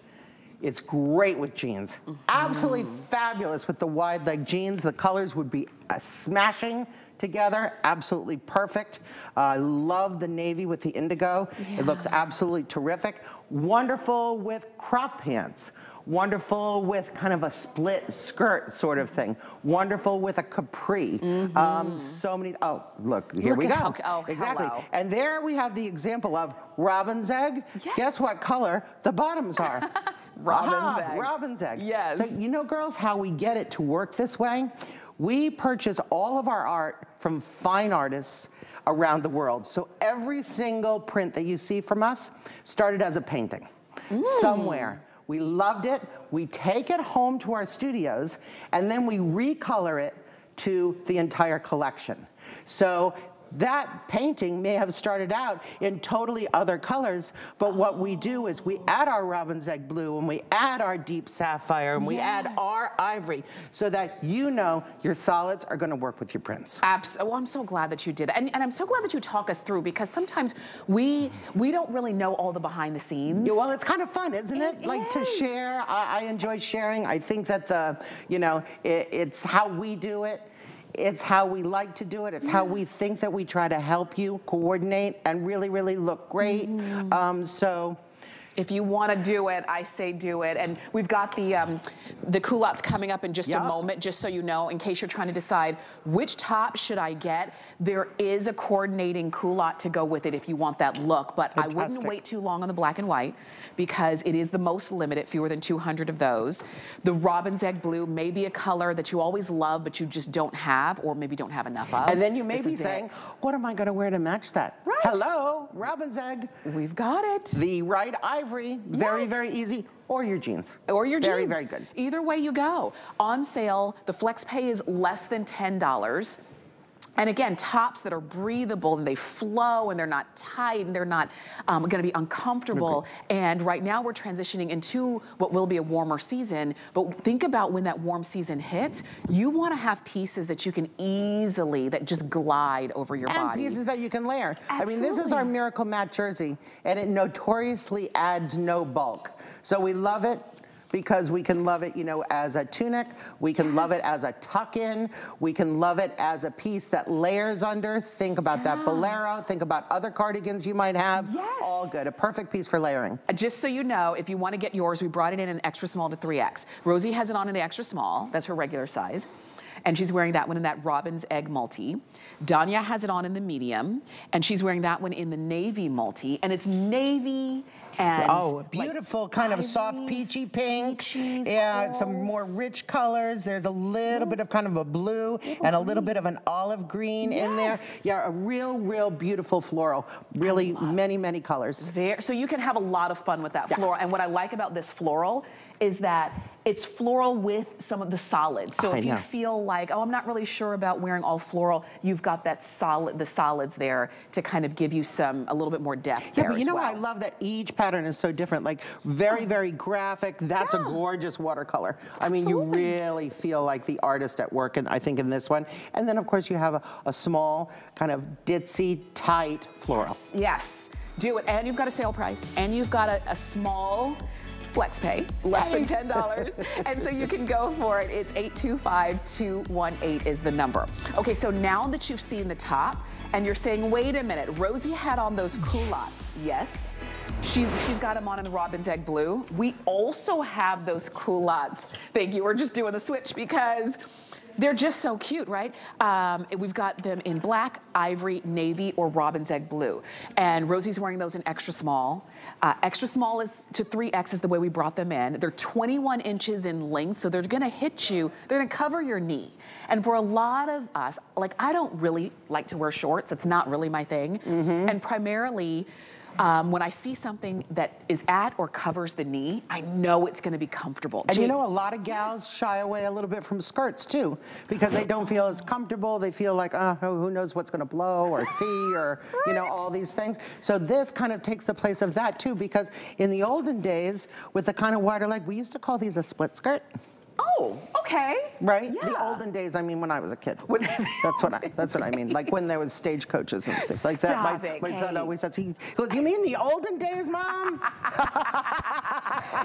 It's great with jeans. Mm-hmm. Absolutely fabulous with the wide leg jeans. The colors would be uh, smashing together. Absolutely perfect. I uh, love the navy with the indigo. Yeah. It looks absolutely terrific. Wonderful with crop pants Wonderful with kind of a split skirt sort of thing. Wonderful with a capri. Mm-hmm. um, so many, oh, look, here look we go. How, oh, exactly. Hello. And there we have the example of robin's egg. Yes. Guess what color the bottoms are? Robin's Aha, egg. Robin's egg. Yes. So you know, girls, how we get it to work this way? We purchase all of our art from fine artists around the world. So every single print that you see from us started as a painting mm. somewhere. We loved it, we take it home to our studios, and then we recolor it to the entire collection. So that painting may have started out in totally other colors, but what we do is we add our robin's egg blue, and we add our deep sapphire, and yes. we add our ivory, so that you know your solids are gonna work with your prints. Abs- oh, I'm so glad that you did. And, and I'm so glad that you talk us through, because sometimes we we don't really know all the behind the scenes. Yeah, well, it's kind of fun, isn't it? it? Like is. to share, I, I enjoy sharing. I think that the, you know, it, it's how we do it. It's how we like to do it. It's how we think that we try to help you coordinate and really, really look great. Mm. Um, so. If you want to do it, I say do it. And we've got the um, the culottes coming up in just yep. a moment, just so you know, in case you're trying to decide which top should I get. There is a coordinating culotte to go with it if you want that look. But Fantastic. I wouldn't wait too long on the black and white, because it is the most limited, fewer than two hundred of those. The robin's egg blue may be a color that you always love, but you just don't have, or maybe don't have enough of. And then you may this be saying, it. what am I going to wear to match that? Right. Hello, robin's egg. We've got it. The right eye. Ivory, very, yes. very easy. Or your jeans. Or your very, jeans. Very, very good. Either way you go. On sale, the flex pay is less than ten dollars. And again, tops that are breathable and they flow and they're not tight and they're not um, gonna be uncomfortable. Okay. And right now we're transitioning into what will be a warmer season, but think about when that warm season hits, you wanna have pieces that you can easily, that just glide over your and body. And pieces that you can layer. Absolutely. I mean, this is our Miracle Matte jersey, and it notoriously adds no bulk. So we love it. Because we can love it, you know, as a tunic. We can yes. love it as a tuck-in. We can love it as a piece that layers under. Think about yeah. that bolero. Think about other cardigans you might have. Yes. All good. A perfect piece for layering. Just so you know, if you want to get yours, we brought it in an extra small to three X. Rosie has it on in the extra small. That's her regular size. And she's wearing that one in that robin's egg multi. Danya has it on in the medium. And she's wearing that one in the navy multi. And it's navy... And oh, beautiful like kind of soft peachy pink. Peaches, yeah, balls. Some more rich colors. There's a little mm. bit of kind of a blue little and a little green. bit of an olive green yes. in there. Yeah, a real, real beautiful floral. Really many, many colors. Very, so you can have a lot of fun with that yeah. floral. And what I like about this floral is that it's floral with some of the solids. So I if know. you feel like, oh, I'm not really sure about wearing all floral, you've got that solid, the solids there to kind of give you some, a little bit more depth yeah, there but you as know well. What I love that each pattern is so different, like very, very graphic. That's yeah. a gorgeous watercolor. Absolutely. I mean, you really feel like the artist at work, and I think in this one. And then of course you have a, a small kind of ditzy, tight floral. Yes. yes, do it. And you've got a sale price, and you've got a, a small, flex pay, less than ten dollars. And so you can go for it. It's eight two five, two one eight is the number. Okay, so now that you've seen the top and you're saying, wait a minute, Rosie had on those culottes. Yes, she's, she's got them on in the robin's egg blue. We also have those culottes. Thank you, we're just doing the switch because they're just so cute, right? Um, we've got them in black, ivory, navy, or robin's egg blue. And Rosie's wearing those in extra small. Uh, extra small is to three X is the way we brought them in. They're twenty-one inches in length, so they're gonna hit you, they're gonna cover your knee. And for a lot of us, like I don't really like to wear shorts, it's not really my thing. Mm-hmm. And primarily, Um, when I see something that is at or covers the knee, I know it's gonna be comfortable. And Jamie, you know, a lot of gals yes. shy away a little bit from skirts too, because they don't feel as comfortable. They feel like, oh, who knows what's gonna blow or see or, right. you know, all these things. So this kind of takes the place of that too, because in the olden days, with the kind of wider leg, we used to call these a split skirt. Oh, okay. Right? Yeah. The olden days, I mean, when I was a kid. that's what I that's what I mean. Like when there was stagecoaches and things like that. Stop my it, my son always says, he goes, you mean the olden days, Mom?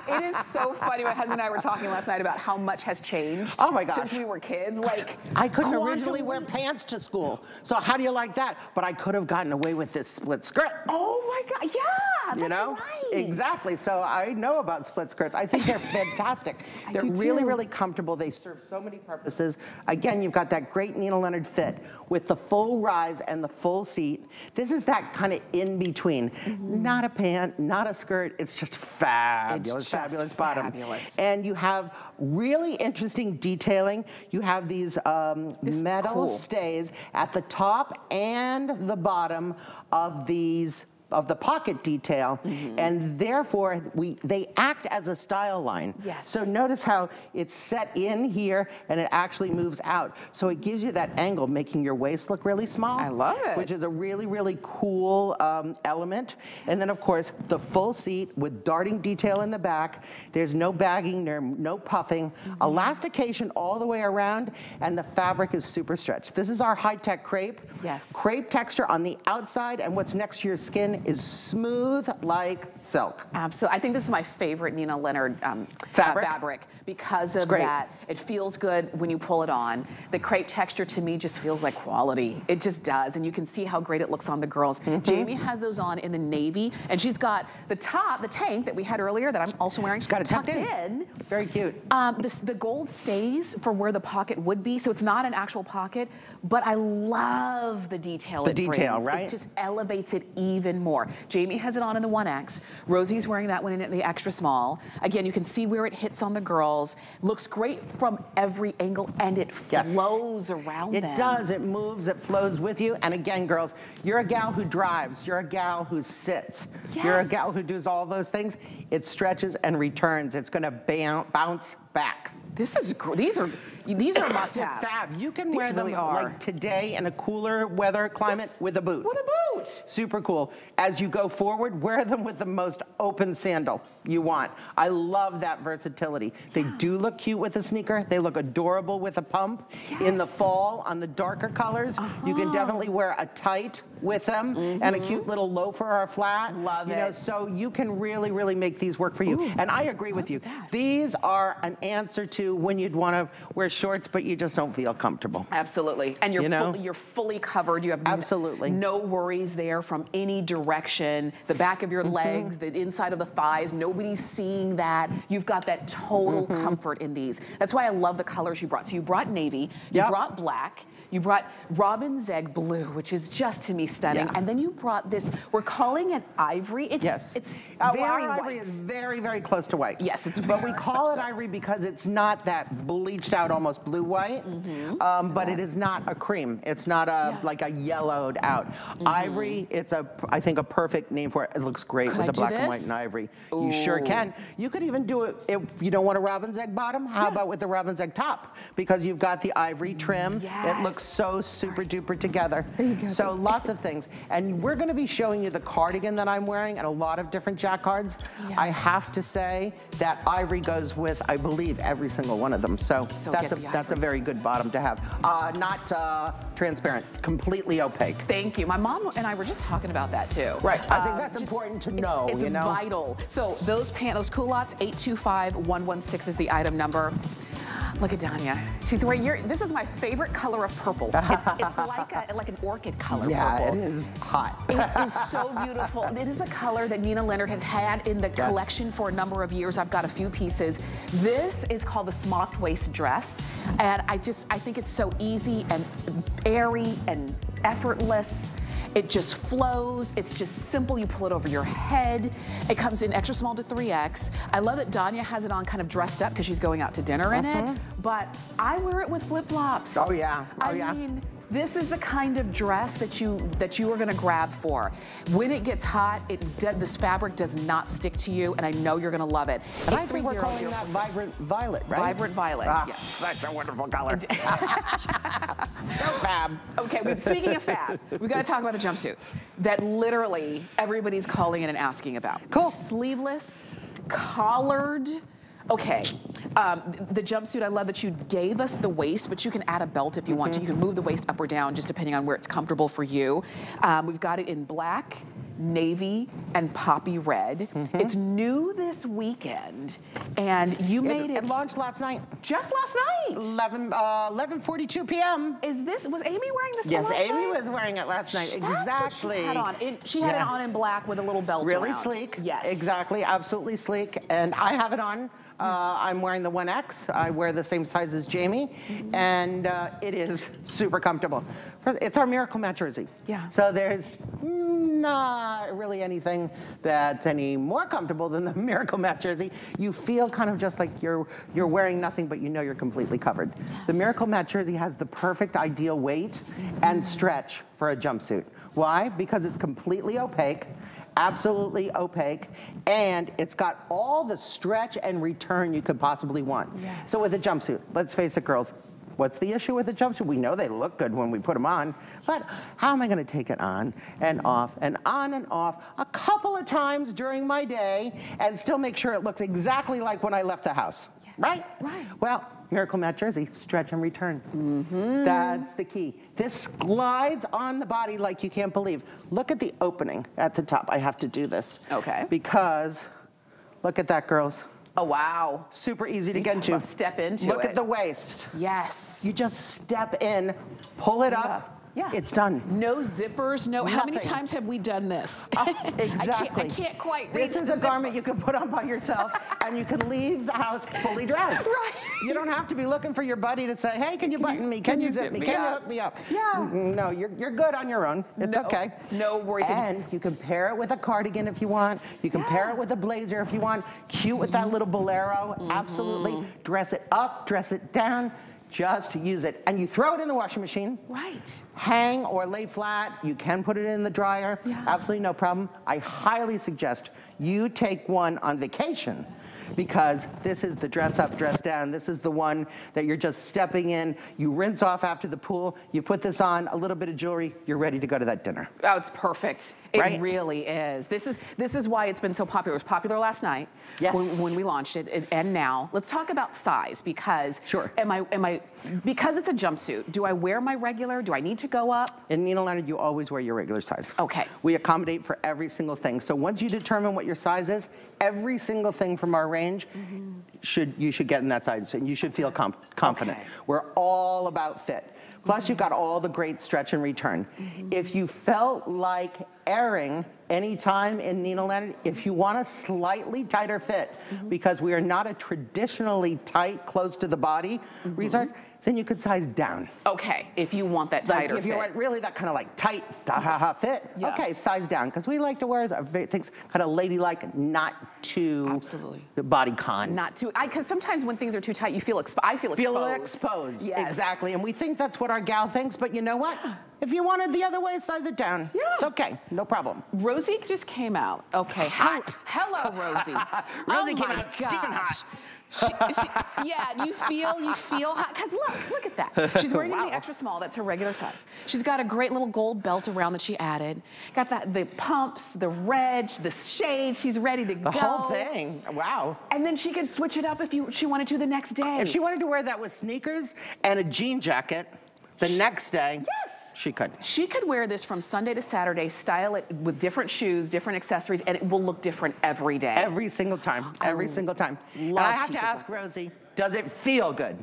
It is so funny. My husband and I were talking last night about how much has changed oh my gosh. since we were kids. Like I couldn't originally wear pants to school. So how do you like that? But I could have gotten away with this split skirt. Oh my God, yeah. that's you know? Right. Exactly. So I know about split skirts. I think they're fantastic. They're really, too. really comfortable. They serve so many purposes. Again, you've got that great Nina Leonard fit with the full rise and the full seat. This is that kind of in-between. Mm-hmm. Not a pant, not a skirt. It's just fabulous, it's just fabulous bottom. Fabulous. And you have really interesting detailing. You have these um, metal cool. stays at the top and the bottom of these of the pocket detail, mm-hmm. and therefore we they act as a style line. Yes. So notice how it's set in here and it actually moves out. So it gives you that angle, making your waist look really small. I love it. Which is a really, really cool um, element. And then of course, the full seat with darting detail in the back. There's no bagging, no puffing. Mm-hmm. Elastication all the way around, and the fabric is super stretched. This is our high-tech crepe. Yes. Crepe texture on the outside, and what's next to your skin is smooth like silk. Absolutely. I think this is my favorite Nina Leonard um, fabric. Uh, fabric because of that. It feels good when you pull it on. The crepe texture to me just feels like quality. It just does. And you can see how great it looks on the girls. Mm-hmm. Jamie has those on in the navy, and she's got the top, the tank that we had earlier that I'm also wearing. She's got it tucked, tucked in. in. Very cute. Um, this, the gold stays for where the pocket would be, so it's not an actual pocket, but I love the detail the it detail, brings. Right? It just elevates it even more. More. Jamie has it on in the one X. Rosie's wearing that one in the extra small. Again, you can see where it hits on the girls. Looks great from every angle, and it yes. flows around it them. It does. It moves. It flows with you. And again, girls, you're a gal who drives. You're a gal who sits. Yes. You're a gal who does all those things. It stretches and returns. It's going to bounce back. This is great. These are... These are must-have. Fab. You can These wear them really like today in a cooler weather climate yes. with a boot. With a boot. Super cool. As you go forward, wear them with the most open sandal you want. I love that versatility. They yeah. do look cute with a sneaker. They look adorable with a pump. Yes. In the fall, on the darker colors, uh-huh. you can definitely wear a tight with them mm-hmm. and a cute little loafer or a flat. Love you it. Know, so you can really, really make these work for you. Ooh, and I agree with you. That. These are an answer to when you'd want to wear shorts, but you just don't feel comfortable. Absolutely. And you're, you know? fully, you're fully covered. You have absolutely no worries there from any direction. The back of your mm-hmm. legs, the inside of the thighs, nobody's seeing that. You've got that total mm-hmm. comfort in these. That's why I love the colors you brought. So you brought navy, you yep. brought black, you brought robin's egg blue, which is just to me stunning, yeah. and then you brought this. We're calling it ivory. It's, yes, it's uh, very well, our white. Ivory is very, very close to white. Yes, it's. But we call it so. ivory because it's not that bleached out, almost blue white. Mm-hmm. um, but yeah. it is not a cream. It's not a yeah. like a yellowed out mm-hmm. ivory. It's a, I think, a perfect name for it. It looks great could with I the black this? and white and ivory. Ooh. You sure can. You could even do it if you don't want a robin's egg bottom. How yeah. about with the robin's egg top, because you've got the ivory trim. Yes. It looks so super duper together. So lots of things. And we're gonna be showing you the cardigan that I'm wearing and a lot of different jacquards. Yes. I have to say that ivory goes with, I believe, every single one of them. So, so that's, a, that's a very good bottom to have. Uh, not uh, transparent, completely opaque. Thank you. My mom and I were just talking about that too. Right, I think um, that's important to know. It's, it's you know? vital. So those pants, those culottes, eight two five one one six is the item number. Look at Danya. She's wearing your, this is my favorite color of purple. It's, it's like a, like an orchid color yeah, purple. Yeah, it is hot. It is so beautiful. It is a color that Nina Leonard has had in the yes. collection for a number of years. I've got a few pieces. This is called the smocked waist dress. And I just, I think it's so easy and airy and effortless. It just flows, it's just simple. You pull it over your head. It comes in extra small to three X. I love that Danya has it on kind of dressed up because she's going out to dinner in mm-hmm. it, but I wear it with flip-flops. Oh yeah, oh I yeah. mean, this is the kind of dress that you that you are gonna grab for. When it gets hot, it this fabric does not stick to you, and I know you're gonna love it. And I think we're calling that vibrant violet, right? Vibrant violet, ah, yes. Such a wonderful color. So fab. Okay, we've, speaking of fab, we've gotta talk about the jumpsuit that literally everybody's calling in and asking about. Cool. Sleeveless, collared. Okay, um, the jumpsuit, I love that you gave us the waist, but you can add a belt if you want mm-hmm. to. You can move the waist up or down, just depending on where it's comfortable for you. Um, we've got it in black, navy and poppy red. Mm-hmm. It's new this weekend, and you it, made it. It launched last night. Just last night. Eleven uh, eleven forty two p.m. Is this was Amy wearing this? Yes, last Amy night? was wearing it last night. She, exactly. That's what she had on. It, she had yeah. it on in black with a little belt. Really around. sleek. Yes. Exactly. Absolutely sleek. And I have it on. Uh, I'm wearing the one X. I wear the same size as Jamie, and uh, it is super comfortable. It's our Miracle Matte jersey. Yeah. So there's not really anything that's any more comfortable than the Miracle Matte jersey. You feel kind of just like you're you're wearing nothing, but you know you're completely covered. The Miracle Matte jersey has the perfect ideal weight and stretch for a jumpsuit. Why? Because it's completely opaque. Absolutely opaque, and it's got all the stretch and return you could possibly want. Yes. So with a jumpsuit, let's face it, girls, what's the issue with a jumpsuit? We know they look good when we put them on, but how am I gonna take it on and off and on and off a couple of times during my day and still make sure it looks exactly like when I left the house, yes. right? Right. Well, Miracle Matte jersey, stretch and return. Mm-hmm. That's the key. This glides on the body like you can't believe. Look at the opening at the top. I have to do this. Okay. Because, look at that, girls. Oh, wow. Super easy to get into. Step into it. Look at the waist. Yes. You just step in, pull it up. Yeah. It's done. No zippers, no, Nothing. How many times have we done this? Oh, exactly. I, can't, I can't quite reach This is a garment you can put on by yourself and you can leave the house fully dressed. Right. You don't have to be looking for your buddy to say, hey, can you button can me? Can you, you zip me? me? Can you hook me up? Yeah. No, you're, you're good on your own. It's no, okay. No worries. And you can pair it with a cardigan if you want. You can yeah. pair it with a blazer if you want. Cute with that little bolero. Mm-hmm. Absolutely. Dress it up, dress it down. Just use it, and you throw it in the washing machine. Right. Hang or lay flat. You can put it in the dryer. Yeah. Absolutely no problem. I highly suggest you take one on vacation, because this is the dress up, dress down. This is the one that you're just stepping in. You rinse off after the pool. You put this on, a little bit of jewelry. You're ready to go to that dinner. Oh, it's perfect. It right? really is. This is this is why it's been so popular. It was popular last night yes. when, when we launched it, and now. Let's talk about size, because sure. am I am I because it's a jumpsuit, do I wear my regular? Do I need to go up? In Nina Leonard, you always wear your regular size. Okay. We accommodate for every single thing. So once you determine what your size is, every single thing from our range mm-hmm. should you should get in that size, and you should feel com confident. Okay. We're all about fit. Plus, mm-hmm. you've got all the great stretch and return. Mm-hmm. If you felt like airing any time in Nina Leonard, if you want a slightly tighter fit, mm-hmm. because we are not a traditionally tight, close to the body mm-hmm. resource, then you could size down. Okay, if you want that tighter like if fit. If you want really that kind of like tight, da ha ha fit, yeah. okay, size down. Because we like to wear things kind of ladylike, not too Absolutely. body con. Not too, because sometimes when things are too tight, you feel, expo I feel exposed. Feel exposed, yes. exactly. And we think that's what our gal thinks, but you know what? If you want it the other way, size it down. Yeah. It's okay, no problem. Rosie just came out. Okay, hot. Hello, Rosie. Rosie oh came out stinking hot. She, she, yeah, you feel, you feel hot. Because look, look at that. She's wearing wow. the extra small. That's her regular size. She's got a great little gold belt around that she added. Got that, the pumps, the wedge, the shade. She's ready to the go. The whole thing. Wow. And then she could switch it up if you, she wanted to the next day. If she wanted to wear that with sneakers and a jean jacket, the next day, yes. she could. She could wear this from Sunday to Saturday, style it with different shoes, different accessories, and it will look different every day. Every single time, every I single time. And I have to ask Rosie, does it feel good?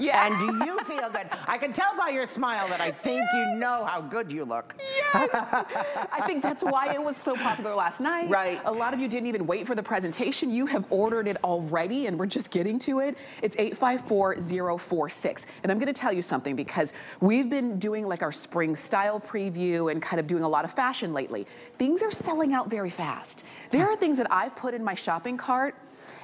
Yeah. And do you feel good? I can tell by your smile that I think yes. you know how good you look. Yes. I think that's why it was so popular last night. Right. A lot of you didn't even wait for the presentation. You have ordered it already, and we're just getting to it. It's eight five four zero four six. And I'm going to tell you something, because we've been doing like our spring style preview and kind of doing a lot of fashion lately. Things are selling out very fast. There are things that I've put in my shopping cart,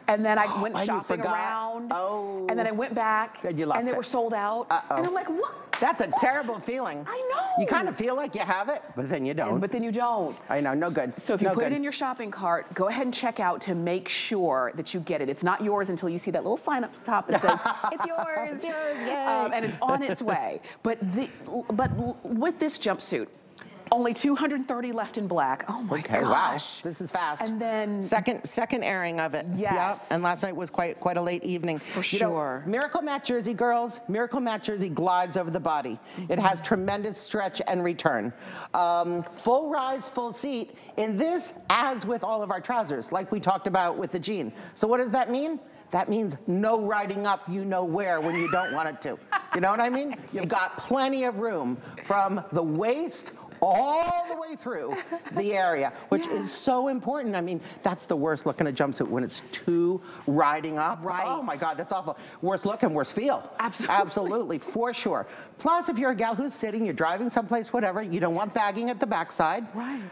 and then I oh, went shopping around, oh. and then I went back, and, you lost and they it. were sold out. Uh-oh. And I'm like, what? That's a what? terrible feeling. I know. You kind of feel like you have it, but then you don't. And, but then you don't. I know, no good. So if you no put good. it in your shopping cart, go ahead and check out to make sure that you get it. It's not yours until you see that little sign up top that says, it's yours, it's yours, yay. Um, and it's on its way. But, the, but with this jumpsuit, Only two hundred thirty left in black. Oh my okay, gosh. Wow. This is fast. And then second second airing of it. Yes. Yep. And last night was quite quite a late evening. For you sure. Know, Miracle Matte Jersey, girls. Miracle Matte Jersey glides over the body. Mm-hmm. It has tremendous stretch and return. Um, full rise, full seat in this, as with all of our trousers, like we talked about with the jean. So what does that mean? That means no riding up, you know where, when you don't want it to. You know what I mean? You've got plenty of room from the waist all the way through the area, which yeah. is so important. I mean, that's the worst look in a jumpsuit when it's too riding up. Right. Oh my God, that's awful. Worst look and worst feel. Absolutely. Absolutely, for sure. Plus, if you're a gal who's sitting, you're driving someplace, whatever, you don't want bagging at the backside. Right.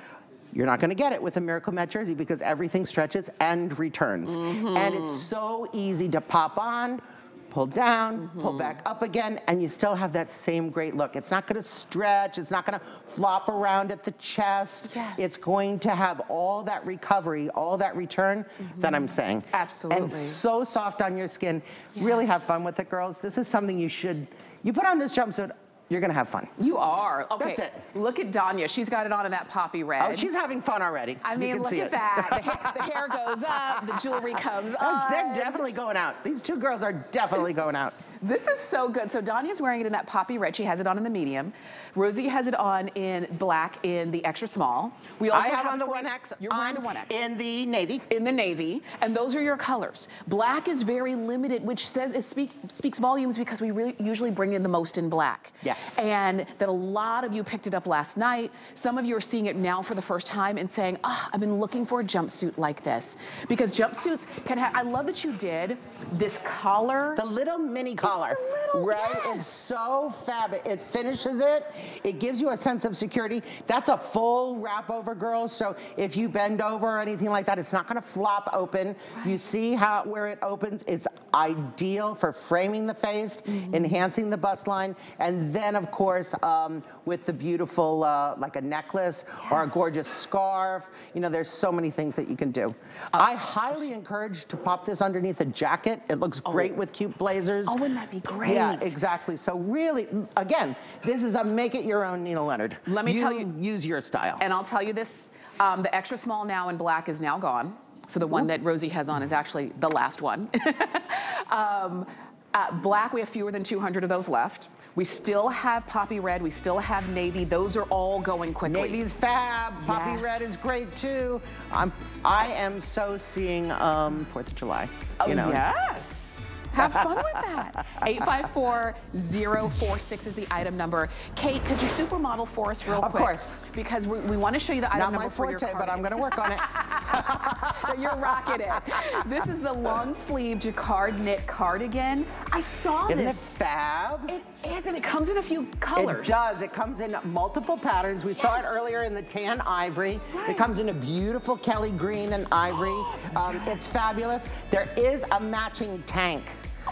You're not gonna get it with a Miracle Matte Jersey because everything stretches and returns. Mm-hmm. And it's so easy to pop on, pull down, mm-hmm. pull back up again, and you still have that same great look. It's not gonna stretch, it's not gonna flop around at the chest. Yes. It's going to have all that recovery, all that return mm-hmm. that I'm saying. Absolutely. And so soft on your skin. Yes. Really have fun with it, girls. This is something you should, you put on this jumpsuit, you're gonna have fun. You are. Okay. That's it. Look at Danya. She's got it on in that poppy red. Oh, she's having fun already. I mean, look at that. The hair, the hair goes up, the jewelry comes up. They're definitely going out. These two girls are definitely going out. This is so good. So Danya's wearing it in that poppy red. She has it on in the medium. Rosie has it on in black in the extra small. We also I have, have on the one X. You're wearing the one X. In the navy. In the navy. And those are your colors. Black is very limited, which says it speak, speaks volumes because we really usually bring in the most in black. Yes. And that a lot of you picked it up last night. Some of you are seeing it now for the first time and saying, ah, oh, I've been looking for a jumpsuit like this. Because jumpsuits can have, I love that you did this collar. The little mini collar. Little, right? Yes. It's so fabulous. It finishes it. It gives you a sense of security. That's a full wrap over, girls. So if you bend over or anything like that, it's not gonna flop open. Right. You see how where it opens? It's ideal for framing the face, mm-hmm. enhancing the bust line, and then of course um, with the beautiful, uh, like a necklace yes. or a gorgeous scarf. You know, there's so many things that you can do. Uh, I highly encourage to pop this underneath a jacket. It looks oh. great with cute blazers. Oh, wouldn't that be great? Yeah, exactly. So really, again, this is a make Make it your own, Nina Leonard. Let me you tell you, use your style. And I'll tell you this, um, the extra small now in black is now gone. So the one Ooh. that Rosie has on is actually the last one. um, uh, black, we have fewer than two hundred of those left. We still have poppy red, we still have navy. Those are all going quickly. Navy's fab, poppy yes. red is great too. I'm, I am so seeing um, fourth of July, oh, you know. Yes. Have fun with that. eight five four zero four six is the item number. Cate, could you supermodel for us real quick? Of course. Because we, we want to show you the item number for your card. Not my forte, but I'm going to work on it. You're rocking it. This is the long sleeve jacquard knit cardigan. I saw this. Isn't it fab? It is, and it comes in a few colors. It does. It comes in multiple patterns. We yes. saw it earlier in the tan ivory. Right. It comes in a beautiful Kelly green and ivory. Oh, um, yes. It's fabulous. There is a matching tank.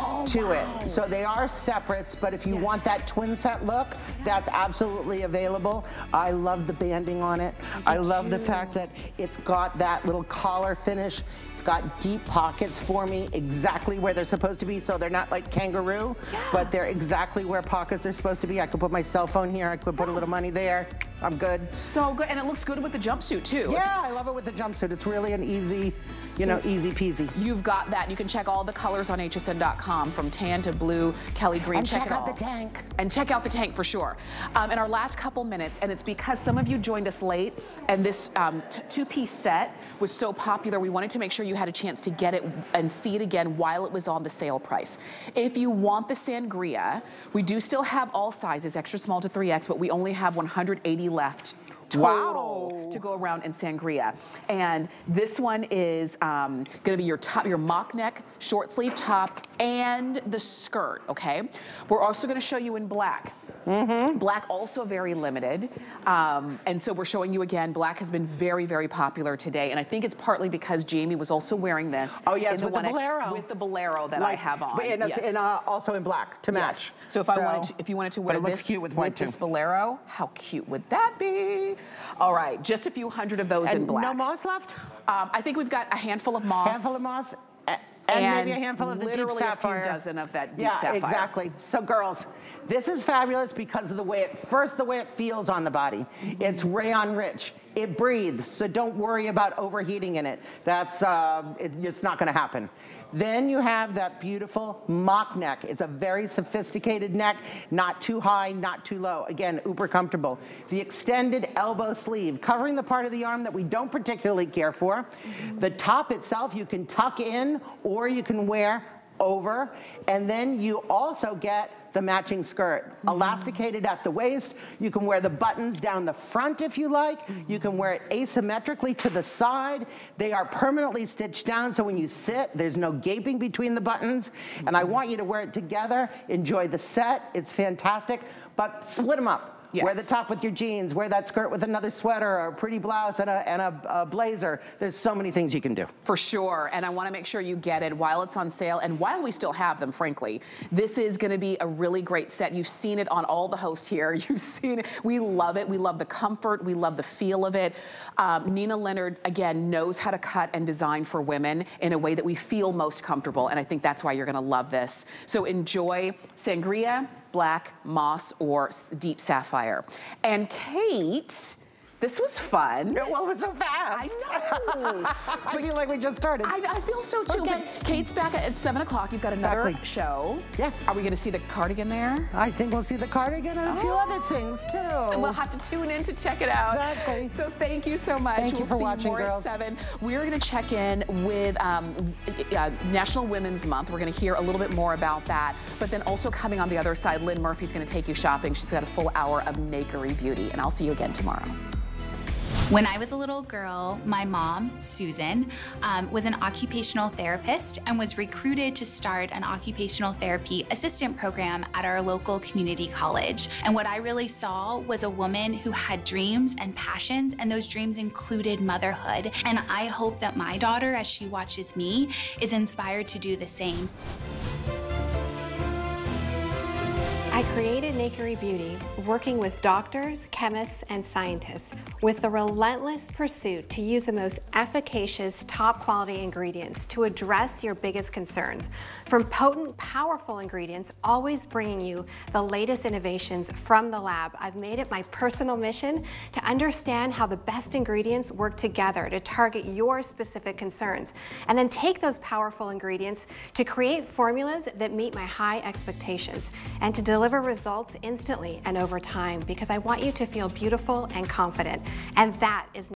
Oh, to wow. it. So they are separates, but if you yes. want that twin set look, yeah. that's absolutely available. I love the banding on it. I, I love too. the fact that it's got that little collar finish. It's got deep pockets for me, exactly where they're supposed to be, so they're not like kangaroo, yeah. but they're exactly where pockets are supposed to be. I could put my cell phone here, I could put yeah. a little money there. I'm good. So good, and it looks good with the jumpsuit too. Yeah, I love it with the jumpsuit. It's really an easy, you know, easy peasy. You've got that. You can check all the colors on H S N dot com, from tan to blue, Kelly green. And check, check out all. the tank. And check out the tank for sure. Um, in our last couple minutes, and it's because some of you joined us late, and this um, two-piece set was so popular, we wanted to make sure you had a chance to get it and see it again while it was on the sale price. If you want the sangria, we do still have all sizes, extra small to three X, but we only have one hundred eighty left total wow. to go around in sangria. And this one is um, gonna be your top, your mock neck, short sleeve top, and the skirt, okay? We're also gonna show you in black. Mm-hmm. Black also very limited. Um, and so we're showing you again, black has been very, very popular today. And I think it's partly because Jamie was also wearing this. Oh yes, with the, the bolero. With the bolero that like, I have on. But in a, yes. in a, also in black to match. Yes. So if so, I wanted to, if you wanted to wear this cute with, with this bolero, how cute would that be? All right, just a few hundred of those and in black. No moss left? Um, I think we've got a handful of moss. Handful of moss. And, and maybe a handful of the deep sapphire. A few dozen of that deep yeah, sapphire. Yeah, exactly. So girls, this is fabulous because of the way it, first the way it feels on the body. Mm-hmm. It's rayon rich. It breathes, so don't worry about overheating in it. That's, uh, it, it's not gonna happen. Then you have that beautiful mock neck. It's a very sophisticated neck, not too high, not too low. Again, uber comfortable. The extended elbow sleeve, covering the part of the arm that we don't particularly care for. Mm-hmm. The top itself you can tuck in or you can wear over, and then you also get the matching skirt. Mm-hmm. Elasticated at the waist, you can wear the buttons down the front if you like, mm-hmm. you can wear it asymmetrically to the side. They are permanently stitched down, so when you sit, there's no gaping between the buttons, mm-hmm. and I want you to wear it together, enjoy the set, it's fantastic, but split them up. Yes. Wear the top with your jeans, wear that skirt with another sweater or a pretty blouse and, a, and a, a blazer. There's so many things you can do. For sure, and I wanna make sure you get it while it's on sale and while we still have them, frankly. This is gonna be a really great set. You've seen it on all the hosts here. You've seen it, we love it. We love the comfort, we love the feel of it. Um, Nina Leonard, again, knows how to cut and design for women in a way that we feel most comfortable, and I think that's why you're gonna love this. So enjoy Sangria, black, moss, or deep sapphire. And Cate, this was fun. Well, it was so fast. I know. I but feel like we just started. I, I feel so too. Okay. But Cate's back at seven o'clock. You've got another exactly. show. Yes. Are we going to see the cardigan there? I think we'll see the cardigan and oh. a few other things too. And we'll have to tune in to check it out. Exactly. So thank you so much. Thank we'll you for see watching, more girls. At seven. We're going to check in with um, uh, National Women's Month. We're going to hear a little bit more about that. But then also coming on the other side, Lynn Murphy's going to take you shopping. She's got a full hour of Nakery Beauty, and I'll see you again tomorrow. When I was a little girl, my mom, Susan, um, was an occupational therapist and was recruited to start an occupational therapy assistant program at our local community college. And what I really saw was a woman who had dreams and passions, and those dreams included motherhood. And I hope that my daughter, as she watches me, is inspired to do the same. I created Nakery Beauty, working with doctors, chemists, and scientists with the relentless pursuit to use the most efficacious, top-quality ingredients to address your biggest concerns. From potent, powerful ingredients, always bringing you the latest innovations from the lab, I've made it my personal mission to understand how the best ingredients work together to target your specific concerns, and then take those powerful ingredients to create formulas that meet my high expectations, and to deliver results instantly and over time, because I want you to feel beautiful and confident, and that is